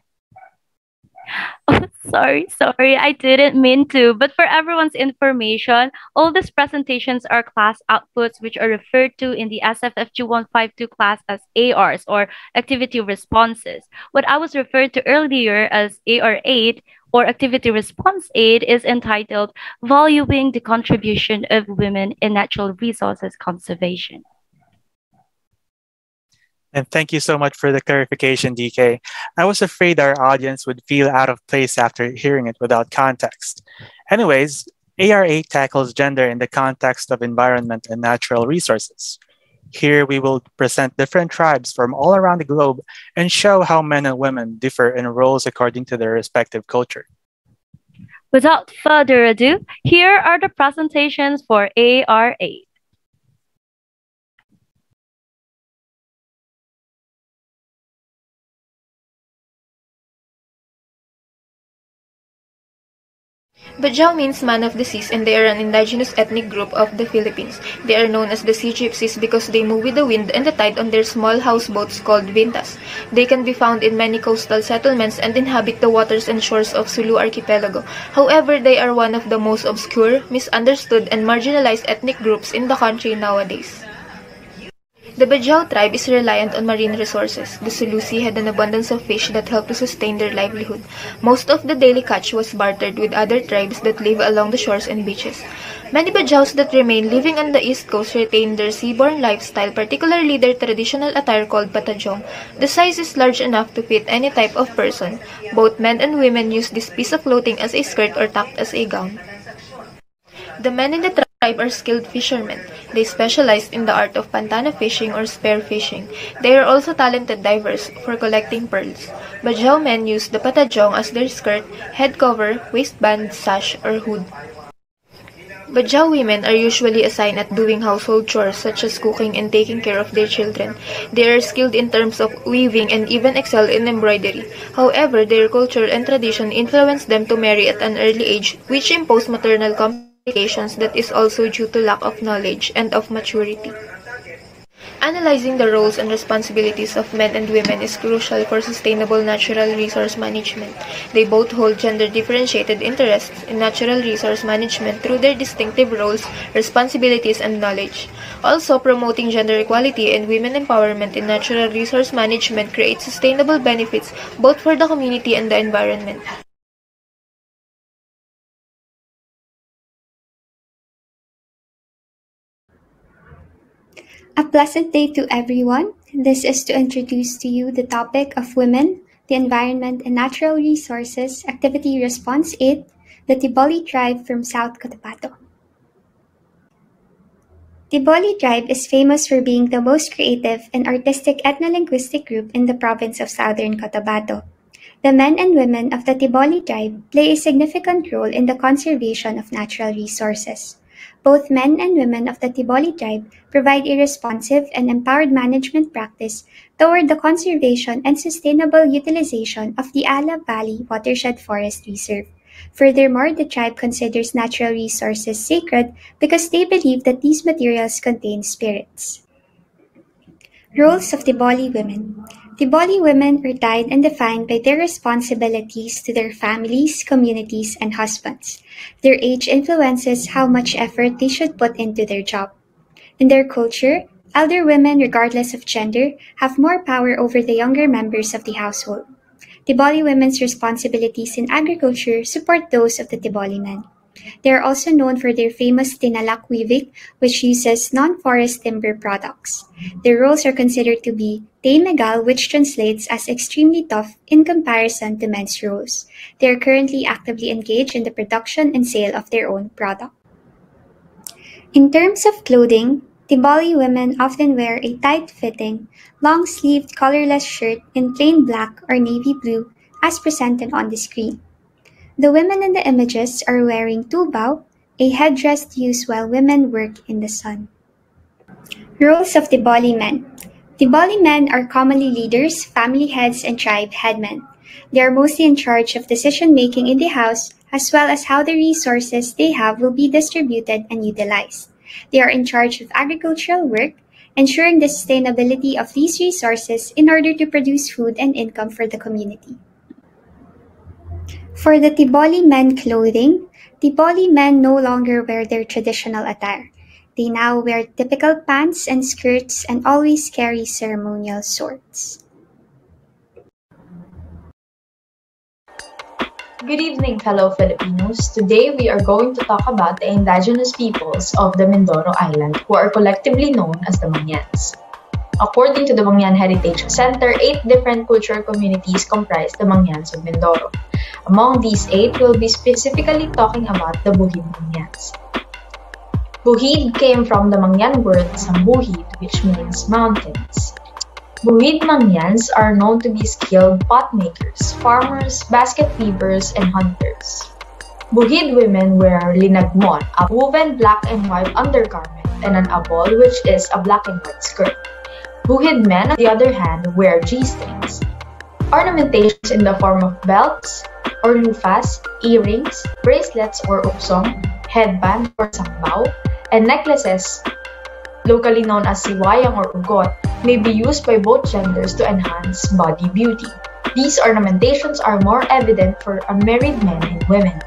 Oh, sorry, I didn't mean to. But for everyone's information, all these presentations are class outputs, which are referred to in the SFFG 152 class as ARs, or activity responses. What I was referred to earlier as AR8, or activity response 8, is entitled Valuing the Contribution of Women in Natural Resources Conservation. And thank you so much for the clarification, DK. I was afraid our audience would feel out of place after hearing it without context. Anyways, AR8 tackles gender in the context of environment and natural resources. Here, we will present different tribes from all around the globe and show how men and women differ in roles according to their respective culture. Without further ado, here are the presentations for AR8. Bajau means man of the seas, and they are an indigenous ethnic group of the Philippines. They are known as the sea gypsies because they move with the wind and the tide on their small houseboats called vintas. They can be found in many coastal settlements and inhabit the waters and shores of Sulu Archipelago. However, they are one of the most obscure, misunderstood, and marginalized ethnic groups in the country nowadays. The Bajau tribe is reliant on marine resources. The Sulusi had an abundance of fish that helped to sustain their livelihood. Most of the daily catch was bartered with other tribes that live along the shores and beaches. Many Bajaus that remain living on the East Coast retain their seaborne lifestyle, particularly their traditional attire called patajong. The size is large enough to fit any type of person. Both men and women use this piece of clothing as a skirt or tucked as a gown. The men in the tribe are skilled fishermen. They specialize in the art of pantana fishing or spear fishing. They are also talented divers for collecting pearls. Bajau men use the patajong as their skirt, head cover, waistband, sash, or hood. Bajau women are usually assigned at doing household chores such as cooking and taking care of their children. They are skilled in terms of weaving and even excel in embroidery. However, their culture and tradition influenced them to marry at an early age, which imposed maternal complications that is also due to lack of knowledge and of maturity. Analyzing the roles and responsibilities of men and women is crucial for sustainable natural resource management. They both hold gender-differentiated interests in natural resource management through their distinctive roles, responsibilities, and knowledge. Also, promoting gender equality and women empowerment in natural resource management creates sustainable benefits both for the community and the environment. A pleasant day to everyone. This is to introduce to you the topic of Women, the Environment and Natural Resources, Activity Response 8, the Tiboli tribe from South Cotabato. Tiboli tribe is famous for being the most creative and artistic ethno-linguistic group in the province of Southern Cotabato. The men and women of the Tiboli tribe play a significant role in the conservation of natural resources. Both men and women of the Tiboli tribe provide a responsive and empowered management practice toward the conservation and sustainable utilization of the Ala Valley Watershed Forest Reserve. Furthermore, the tribe considers natural resources sacred because they believe that these materials contain spirits. Roles of Tiboli women. Tiboli women are tied and defined by their responsibilities to their families, communities, and husbands. Their age influences how much effort they should put into their job. In their culture, elder women, regardless of gender, have more power over the younger members of the household. Tiboli women's responsibilities in agriculture support those of the Tiboli men. They are also known for their famous tinalak weaving, which uses non-forest timber products. Their roles are considered to be taymegal, which translates as extremely tough in comparison to men's roles. They are currently actively engaged in the production and sale of their own product. In terms of clothing, Tiboli women often wear a tight-fitting, long-sleeved, colorless shirt in plain black or navy blue as presented on the screen. The women in the images are wearing tubao, a headdress used while women work in the sun. Roles of Tiboli men. Tiboli men are commonly leaders, family heads, and tribe headmen. They are mostly in charge of decision-making in the house, as well as how the resources they have will be distributed and utilized. They are in charge of agricultural work, ensuring the sustainability of these resources in order to produce food and income for the community. For the Tiboli men clothing, Tiboli men no longer wear their traditional attire. They now wear typical pants and skirts and always carry ceremonial swords. Good evening, fellow Filipinos. Today we are going to talk about the indigenous peoples of the Mindoro Island, who are collectively known as the Mangyans. According to the Mangyan Heritage Center, 8 different cultural communities comprise the Mangyans of Mindoro. Among these 8, we'll be specifically talking about the Buhid Mangyans. Buhid came from the Mangyan word Sambuhid, which means mountains. Buhid Mangyans are known to be skilled pot makers, farmers, basket weavers, and hunters. Buhid women wear linagmon, a woven black and white undergarment, and an abol, which is a black and white skirt. Buhid men, on the other hand, wear G-strings. Ornamentations in the form of belts or lufas, earrings, bracelets or upsong, headband or sambao, and necklaces, locally known as siwayang or ugot, may be used by both genders to enhance body beauty. These ornamentations are more evident for unmarried men and women.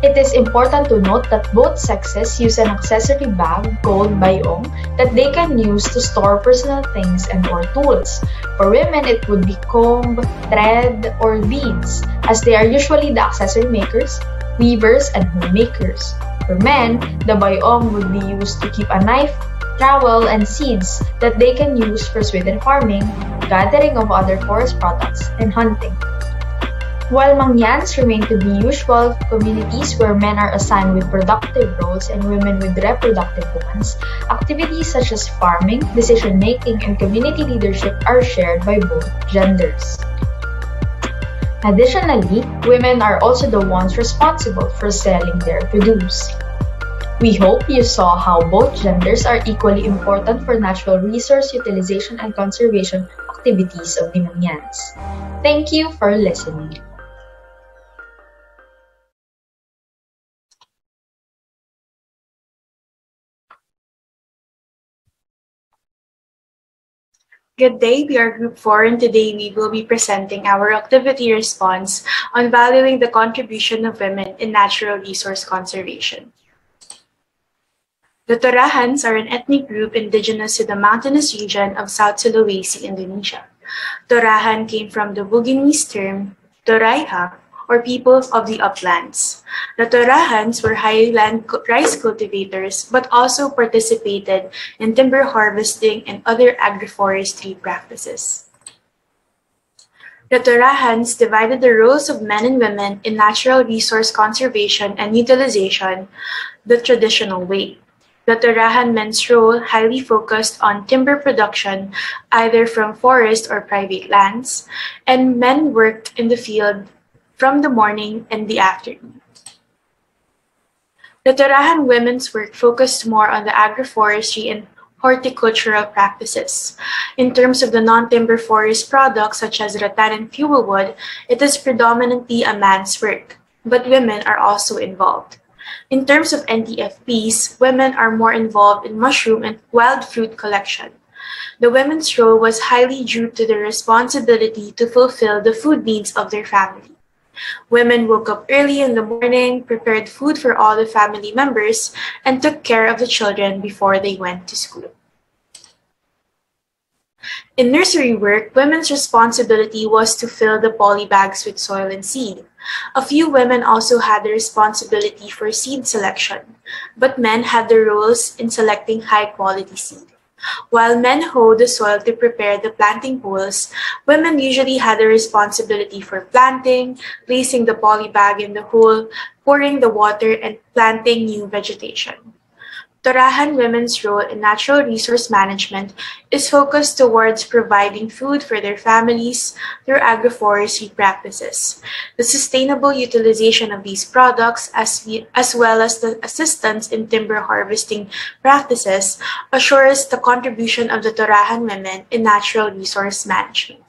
It is important to note that both sexes use an accessory bag called bayong that they can use to store personal things and/or tools. For women, it would be comb, thread, or beads, as they are usually the accessory makers, weavers, and homemakers. For men, the bayong would be used to keep a knife, trowel, and seeds that they can use for sweden farming, gathering of other forest products, and hunting. While mangyans remain to be usual, communities where men are assigned with productive roles and women with reproductive ones, activities such as farming, decision-making, and community leadership are shared by both genders. Additionally, women are also the ones responsible for selling their produce. We hope you saw how both genders are equally important for natural resource utilization and conservation activities of the Mangyans. Thank you for listening. Good day, we are Group 4, and today we will be presenting our activity response on valuing the contribution of women in natural resource conservation. The Torahans are an ethnic group indigenous to the mountainous region of South Sulawesi, Indonesia. Torahan came from the Bugis term Toraiha, or people of the uplands. The Torahans were highland rice cultivators but also participated in timber harvesting and other agroforestry practices. The Torahans divided the roles of men and women in natural resource conservation and utilization the traditional way. The Torahan men's role highly focused on timber production, either from forest or private lands, and men worked in the field from the morning and the afternoon. The Torahan women's work focused more on the agroforestry and horticultural practices. In terms of the non-timber forest products such as rattan and fuel wood, it is predominantly a man's work, but women are also involved. In terms of NTFPs, women are more involved in mushroom and wild fruit collection. The women's role was highly due to their responsibility to fulfill the food needs of their family. Women woke up early in the morning, prepared food for all the family members, and took care of the children before they went to school. In nursery work, women's responsibility was to fill the poly bags with soil and seed. A few women also had the responsibility for seed selection, but men had the roles in selecting high-quality seed. While men hoed the soil to prepare the planting pools, women usually had the responsibility for planting, placing the poly bag in the hole, pouring the water, and planting new vegetation. Torahan women's role in natural resource management is focused towards providing food for their families through agroforestry practices, the sustainable utilization of these products, as well as the assistance in timber harvesting practices, assures the contribution of the Torahan women in natural resource management.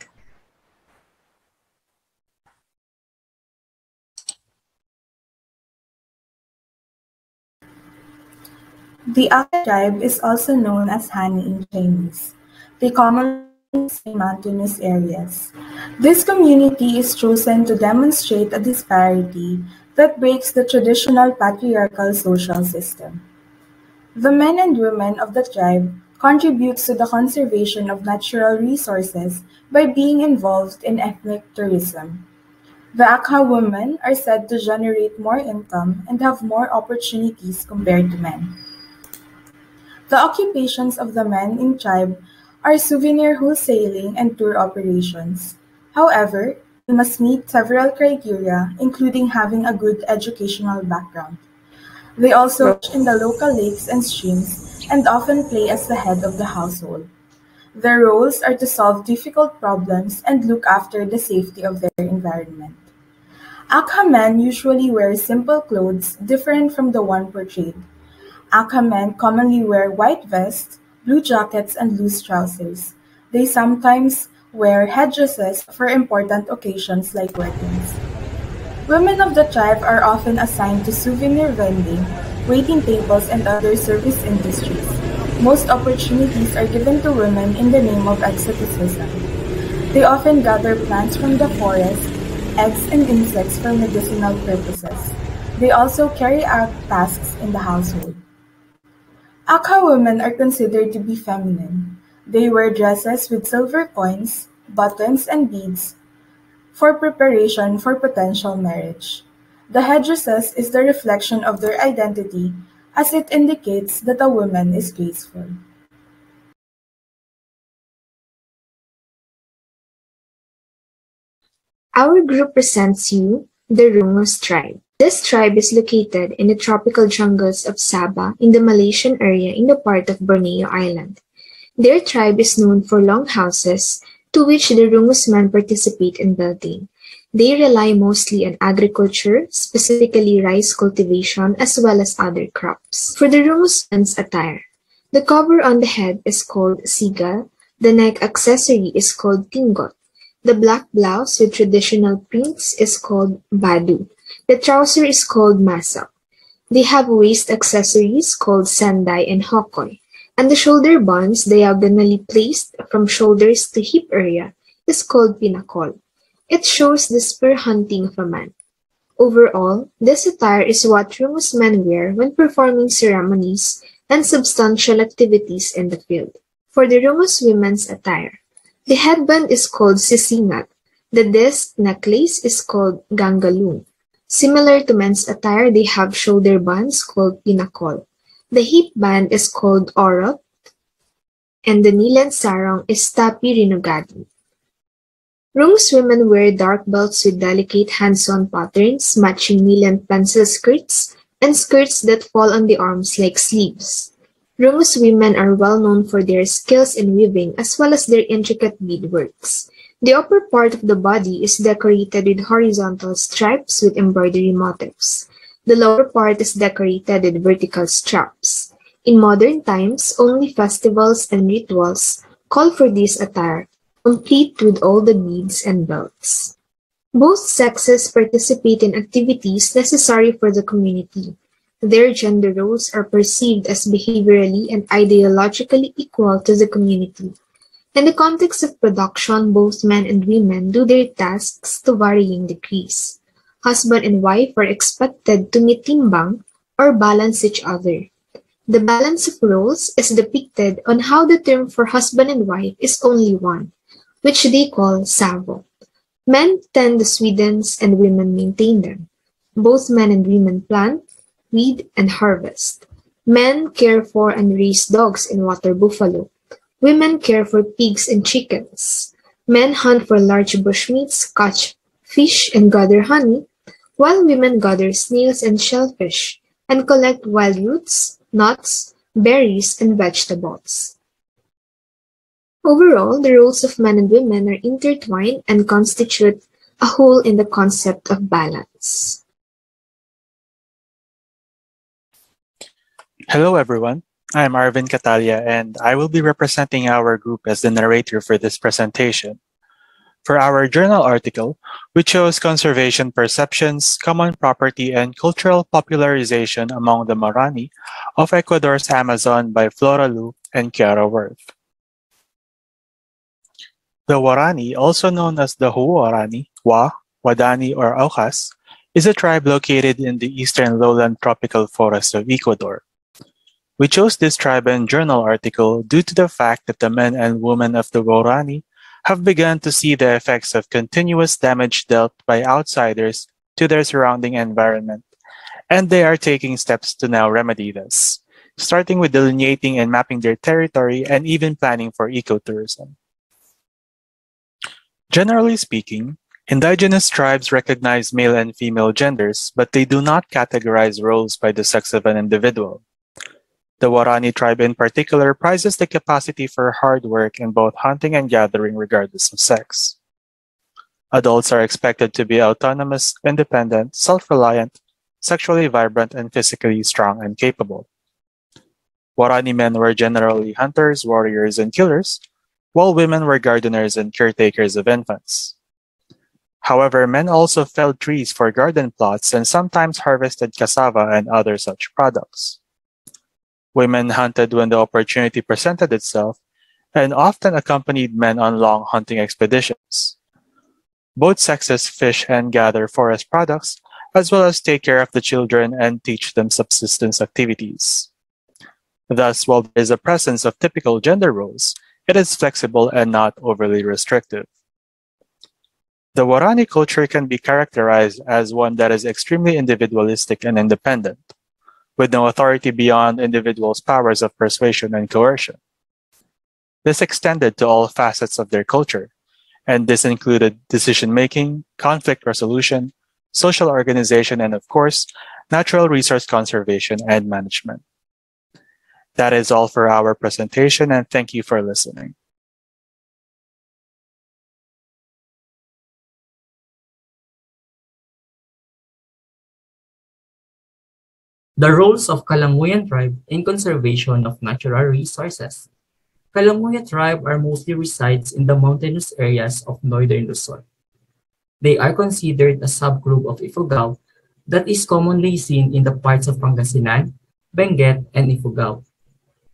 The Aka tribe is also known as Hani in Chinese. They commonly live in mountainous areas. This community is chosen to demonstrate a disparity that breaks the traditional patriarchal social system. The men and women of the tribe contribute to the conservation of natural resources by being involved in ethnic tourism. The Akha women are said to generate more income and have more opportunities compared to men. The occupations of the men in tribe are souvenir wholesaling and tour operations. However, they must meet several criteria, including having a good educational background. They also fish in the local lakes and streams and often play as the head of the household. Their roles are to solve difficult problems and look after the safety of their environment. Akha men usually wear simple clothes different from the one portrayed. Akha men commonly wear white vests, blue jackets, and loose trousers. They sometimes wear headdresses for important occasions like weddings. Women of the tribe are often assigned to souvenir vending, waiting tables, and other service industries. Most opportunities are given to women in the name of exoticism. They often gather plants from the forest, eggs, and insects for medicinal purposes. They also carry out tasks in the household. Akha women are considered to be feminine. They wear dresses with silver coins, buttons, and beads for preparation for potential marriage. The headdresses is the reflection of their identity, as it indicates that a woman is graceful. Our group presents you the Rungos tribe. This tribe is located in the tropical jungles of Sabah in the Malaysian area in the part of Borneo Island. Their tribe is known for long houses to which the Rungos men participate in building. They rely mostly on agriculture, specifically rice cultivation as well as other crops. For the Rungos men's attire, the cover on the head is called siga, the neck accessory is called tingot, the black blouse with traditional prints is called badu. The trouser is called masok. They have waist accessories called sendai and hokoy, and the shoulder bands diagonally placed from shoulders to hip area is called pinakol. It shows the spear hunting of a man. Overall, this attire is what Rungos men wear when performing ceremonies and substantial activities in the field. For the Rungos women's attire, the headband is called sisingat. The disc necklace is called gangalung. Similar to men's attire, they have shoulder bands called pinakol. The hip band is called orot, and the nilan sarong is tapi rinugadi. Rungos women wear dark belts with delicate hands-on patterns matching nilan pencil skirts and skirts that fall on the arms like sleeves. Rungos women are well known for their skills in weaving as well as their intricate beadworks. The upper part of the body is decorated with horizontal stripes with embroidery motifs. The lower part is decorated with vertical straps. In modern times, only festivals and rituals call for this attire, complete with all the beads and belts. Both sexes participate in activities necessary for the community. Their gender roles are perceived as behaviorally and ideologically equal to the community. In the context of production, both men and women do their tasks to varying degrees. Husband and wife are expected to mitimbang or balance each other. The balance of roles is depicted on how the term for husband and wife is only one, which they call savo. Men tend the swidens and women maintain them. Both men and women plant, weed, and harvest. Men care for and raise dogs and water buffalo. Women care for pigs and chickens. Men hunt for large bushmeats, catch fish, and gather honey, while women gather snails and shellfish and collect wild roots, nuts, berries, and vegetables. Overall, the roles of men and women are intertwined and constitute a whole in the concept of balance. Hello, everyone. I'm Arvin Catalia, and I will be representing our group as the narrator for this presentation. For our journal article, we chose Conservation Perceptions, Common Property, and Cultural Popularization Among the Marani of Ecuador's Amazon by Flora Lu and Kiara Worth. The Warani, also known as the Huwarani, Wa, Wadani, or Aucas, is a tribe located in the eastern lowland tropical forests of Ecuador. We chose this tribe and journal article due to the fact that the men and women of the Warani have begun to see the effects of continuous damage dealt by outsiders to their surrounding environment, and they are taking steps to now remedy this, starting with delineating and mapping their territory and even planning for ecotourism. Generally speaking, indigenous tribes recognize male and female genders, but they do not categorize roles by the sex of an individual. The Warani tribe in particular prizes the capacity for hard work in both hunting and gathering regardless of sex. Adults are expected to be autonomous, independent, self-reliant, sexually vibrant, and physically strong and capable. Warani men were generally hunters, warriors, and killers, while women were gardeners and caretakers of infants. However, men also felled trees for garden plots and sometimes harvested cassava and other such products. Women hunted when the opportunity presented itself and often accompanied men on long hunting expeditions. Both sexes fish and gather forest products as well as take care of the children and teach them subsistence activities. Thus, while there is a presence of typical gender roles, it is flexible and not overly restrictive. The Warani culture can be characterized as one that is extremely individualistic and independent, with no authority beyond individuals' powers of persuasion and coercion. This extended to all facets of their culture, and this included decision-making, conflict resolution, social organization, and of course, natural resource conservation and management. That is all for our presentation, and thank you for listening. The roles of Kalanguyan tribe in conservation of natural resources. Kalanguyan tribe are mostly resides in the mountainous areas of northern Luzon. They are considered a subgroup of Ifugao that is commonly seen in the parts of Pangasinan, Benguet, and Ifugao.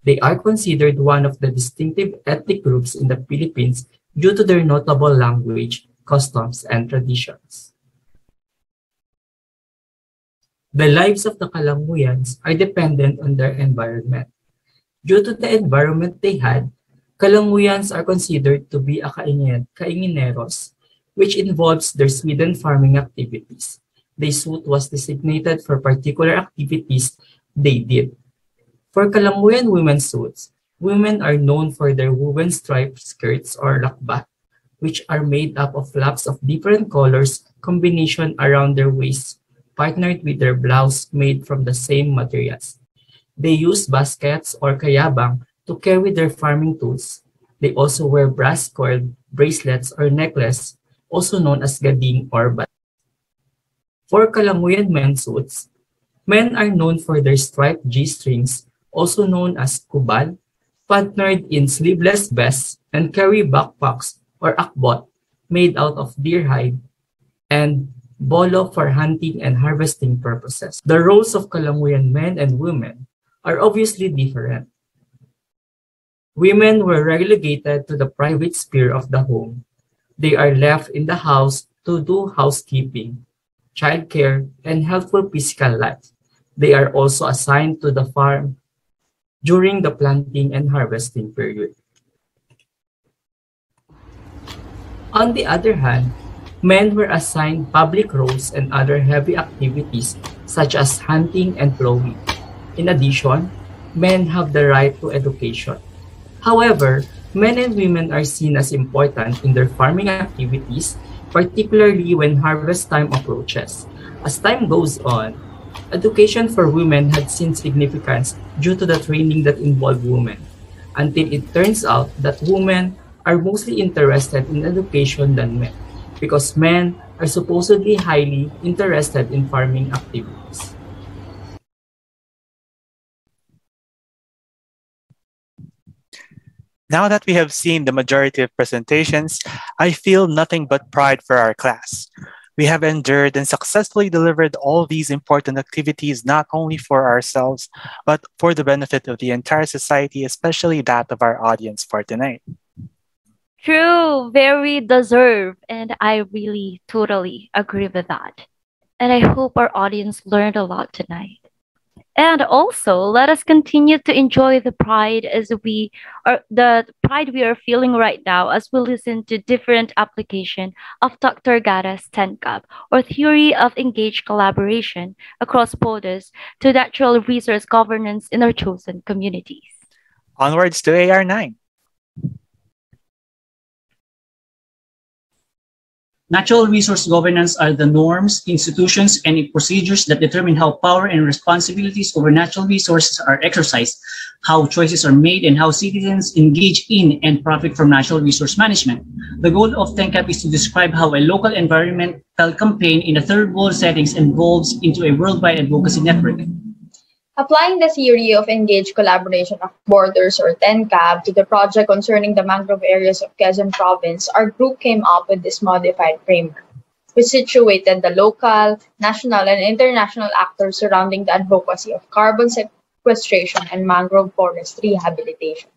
They are considered one of the distinctive ethnic groups in the Philippines due to their notable language, customs, and traditions. The lives of the Kalanguyans are dependent on their environment. Due to the environment they had, Kalanguyans are considered to be a kaingineros, which involves their sweden farming activities. Their suit was designated for particular activities they did. For Kalanguyan women's suits, women are known for their woven striped skirts or lakbat, which are made up of flaps of different colors combination around their waist, partnered with their blouse made from the same materials. They use baskets or kayabang to carry their farming tools. They also wear brass coiled bracelets or necklace, also known as gading or bat. For Kalanguyan men's suits, men are known for their striped G-strings, also known as kubal, partnered in sleeveless vests, and carry backpacks or akbot made out of deer hide and bolo for hunting and harvesting purposes. The roles of Kalanguyan men and women are obviously different. Women were relegated to the private sphere of the home. They are left in the house to do housekeeping, childcare, and helpful physical life. They are also assigned to the farm during the planting and harvesting period. On the other hand, men were assigned public roles and other heavy activities such as hunting and plowing. In addition, men have the right to education. However, men and women are seen as important in their farming activities, particularly when harvest time approaches. As time goes on, education for women had seen significance due to the training that involved women, until it turns out that women are mostly interested in education than men, because men are supposedly highly interested in farming activities. Now that we have seen the majority of presentations, I feel nothing but pride for our class. We have endured and successfully delivered all these important activities not only for ourselves, but for the benefit of the entire society, especially that of our audience for tonight. True, very deserved, and I really totally agree with that. And I hope our audience learned a lot tonight. And also, let us continue to enjoy the pride we are feeling right now as we listen to different application of Dr. Gata's TENCAP, or Theory of Engaged Collaboration Across Borders, to natural resource governance in our chosen communities. Onwards to AR9. Natural resource governance are the norms, institutions, and procedures that determine how power and responsibilities over natural resources are exercised, how choices are made, and how citizens engage in and profit from natural resource management. The goal of TENCAP is to describe how a local environmental campaign in the third world settings evolves into a worldwide advocacy network. Applying the theory of engaged collaboration of borders, or TENCAB, to the project concerning the mangrove areas of Quezon province, our group came up with this modified framework, which situated the local, national, and international actors surrounding the advocacy of carbon sequestration and mangrove forest rehabilitation.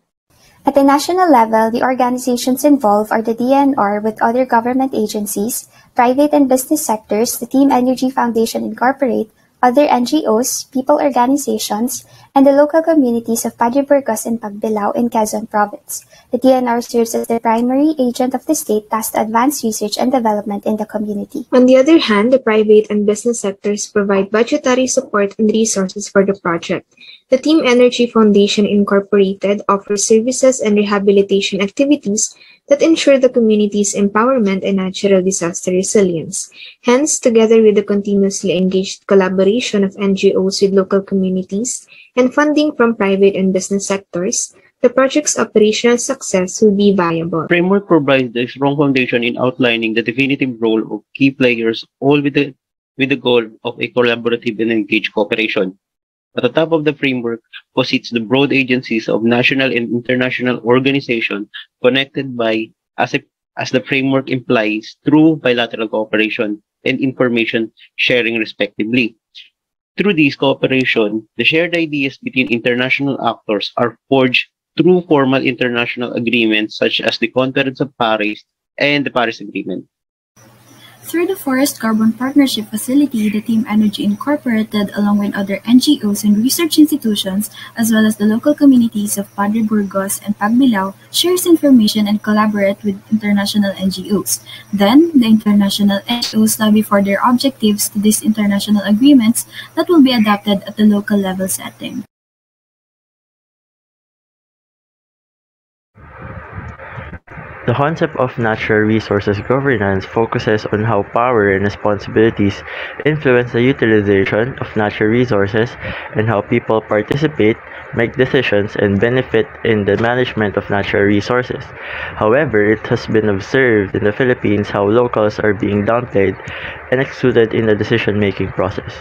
At the national level, the organizations involved are the DENR with other government agencies, private and business sectors, the Team Energy Foundation Incorporated, other NGOs, people organizations, and the local communities of Padre Burgos and Pagbilao in Quezon Province. The DENR serves as the primary agent of the state tasked to advance research and development in the community. On the other hand, the private and business sectors provide budgetary support and resources for the project. The Team Energy Foundation Incorporated offers services and rehabilitation activities that ensure the community's empowerment and natural disaster resilience. Hence, together with the continuously engaged collaboration of NGOs with local communities and funding from private and business sectors, the project's operational success will be viable. The framework provides a strong foundation in outlining the definitive role of key players, all with the goal of a collaborative and engaged cooperation. At the top of the framework posits the broad agencies of national and international organizations connected by, as the framework implies, through bilateral cooperation and information sharing respectively. Through this cooperation, the shared ideas between international actors are forged through formal international agreements such as the Conference of Paris and the Paris Agreement. Through the Forest Carbon Partnership Facility, the Team Energy Incorporated, along with other NGOs and research institutions, as well as the local communities of Padre Burgos and Pagbilao, shares information and collaborates with international NGOs. Then, the international NGOs lobby for their objectives to these international agreements that will be adopted at the local level setting. The concept of natural resources governance focuses on how power and responsibilities influence the utilization of natural resources and how people participate, make decisions, and benefit in the management of natural resources. However, it has been observed in the Philippines how locals are being downplayed and excluded in the decision-making process.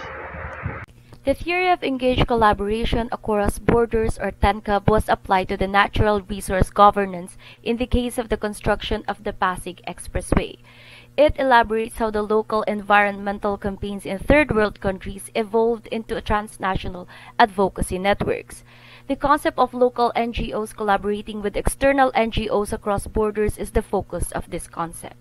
The theory of engaged collaboration across borders or TENCAB was applied to the natural resource governance in the case of the construction of the Pasig Expressway. It elaborates how the local environmental campaigns in third world countries evolved into transnational advocacy networks. The concept of local NGOs collaborating with external NGOs across borders is the focus of this concept.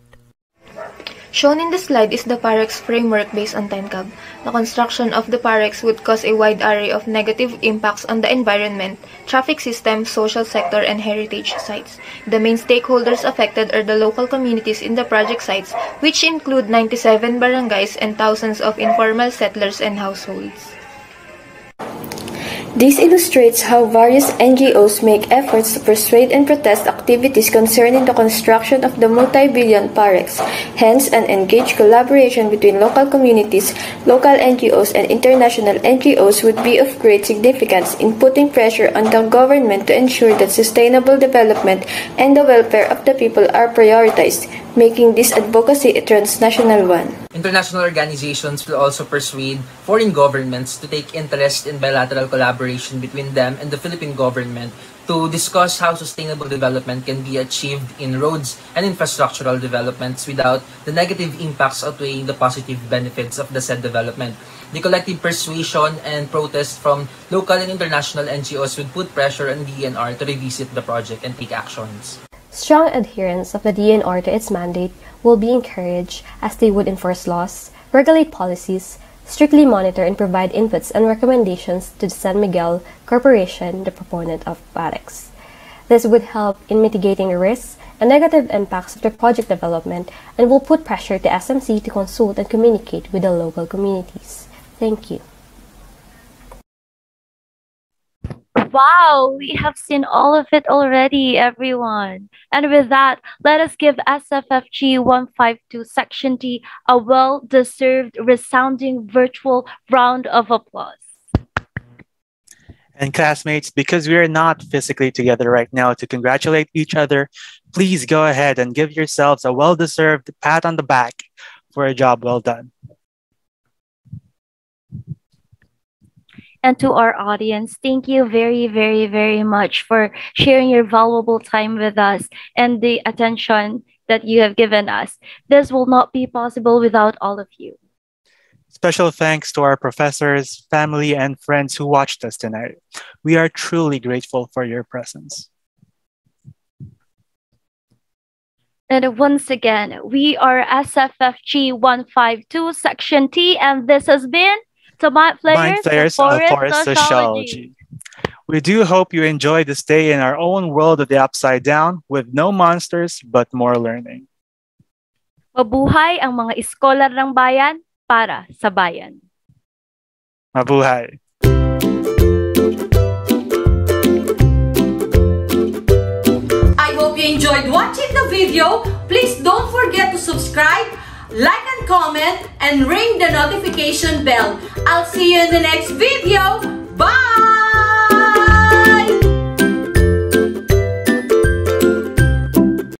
Shown in the slide is the PAREX framework based on TENCAB. The construction of the PAREX would cause a wide array of negative impacts on the environment, traffic system, social sector, and heritage sites. The main stakeholders affected are the local communities in the project sites, which include 97 barangays and thousands of informal settlers and households. This illustrates how various NGOs make efforts to persuade and protest activities concerning the construction of the multi-billion PAREX, hence an engaged collaboration between local communities, local NGOs, and international NGOs would be of great significance in putting pressure on the government to ensure that sustainable development and the welfare of the people are prioritized, making this advocacy a transnational one. International organizations will also persuade foreign governments to take interest in bilateral collaboration between them and the Philippine government to discuss how sustainable development can be achieved in roads and infrastructural developments without the negative impacts outweighing the positive benefits of the said development. The collective persuasion and protest from local and international NGOs would put pressure on DENR to revisit the project and take actions. Strong adherence of the DENR to its mandate will be encouraged as they would enforce laws, regulate policies, strictly monitor and provide inputs and recommendations to the San Miguel Corporation, the proponent of PAREX. This would help in mitigating the risks and negative impacts of the project development and will put pressure to SMC to consult and communicate with the local communities. Thank you. Wow, we have seen all of it already, everyone. And with that, let us give SFFG 152 Section D a well-deserved, resounding virtual round of applause. And classmates, because we are not physically together right now to congratulate each other, please go ahead and give yourselves a well-deserved pat on the back for a job well done. And to our audience, thank you very, very, very much for sharing your valuable time with us and the attention that you have given us. This will not be possible without all of you. Special thanks to our professors, family, and friends who watched us tonight. We are truly grateful for your presence. And once again, we are SFFG 152, Section T, and this has been Mind Flayers of Forest Sociology. We do hope you enjoy this day in our own world of the Upside Down with no monsters but more learning. Mabuhay ang mga iskolar ng bayan para sa bayan. Mabuhay! If you enjoyed watching the video, please don't forget to subscribe, like and comment, and ring the notification bell. I'll see you in the next video. Bye!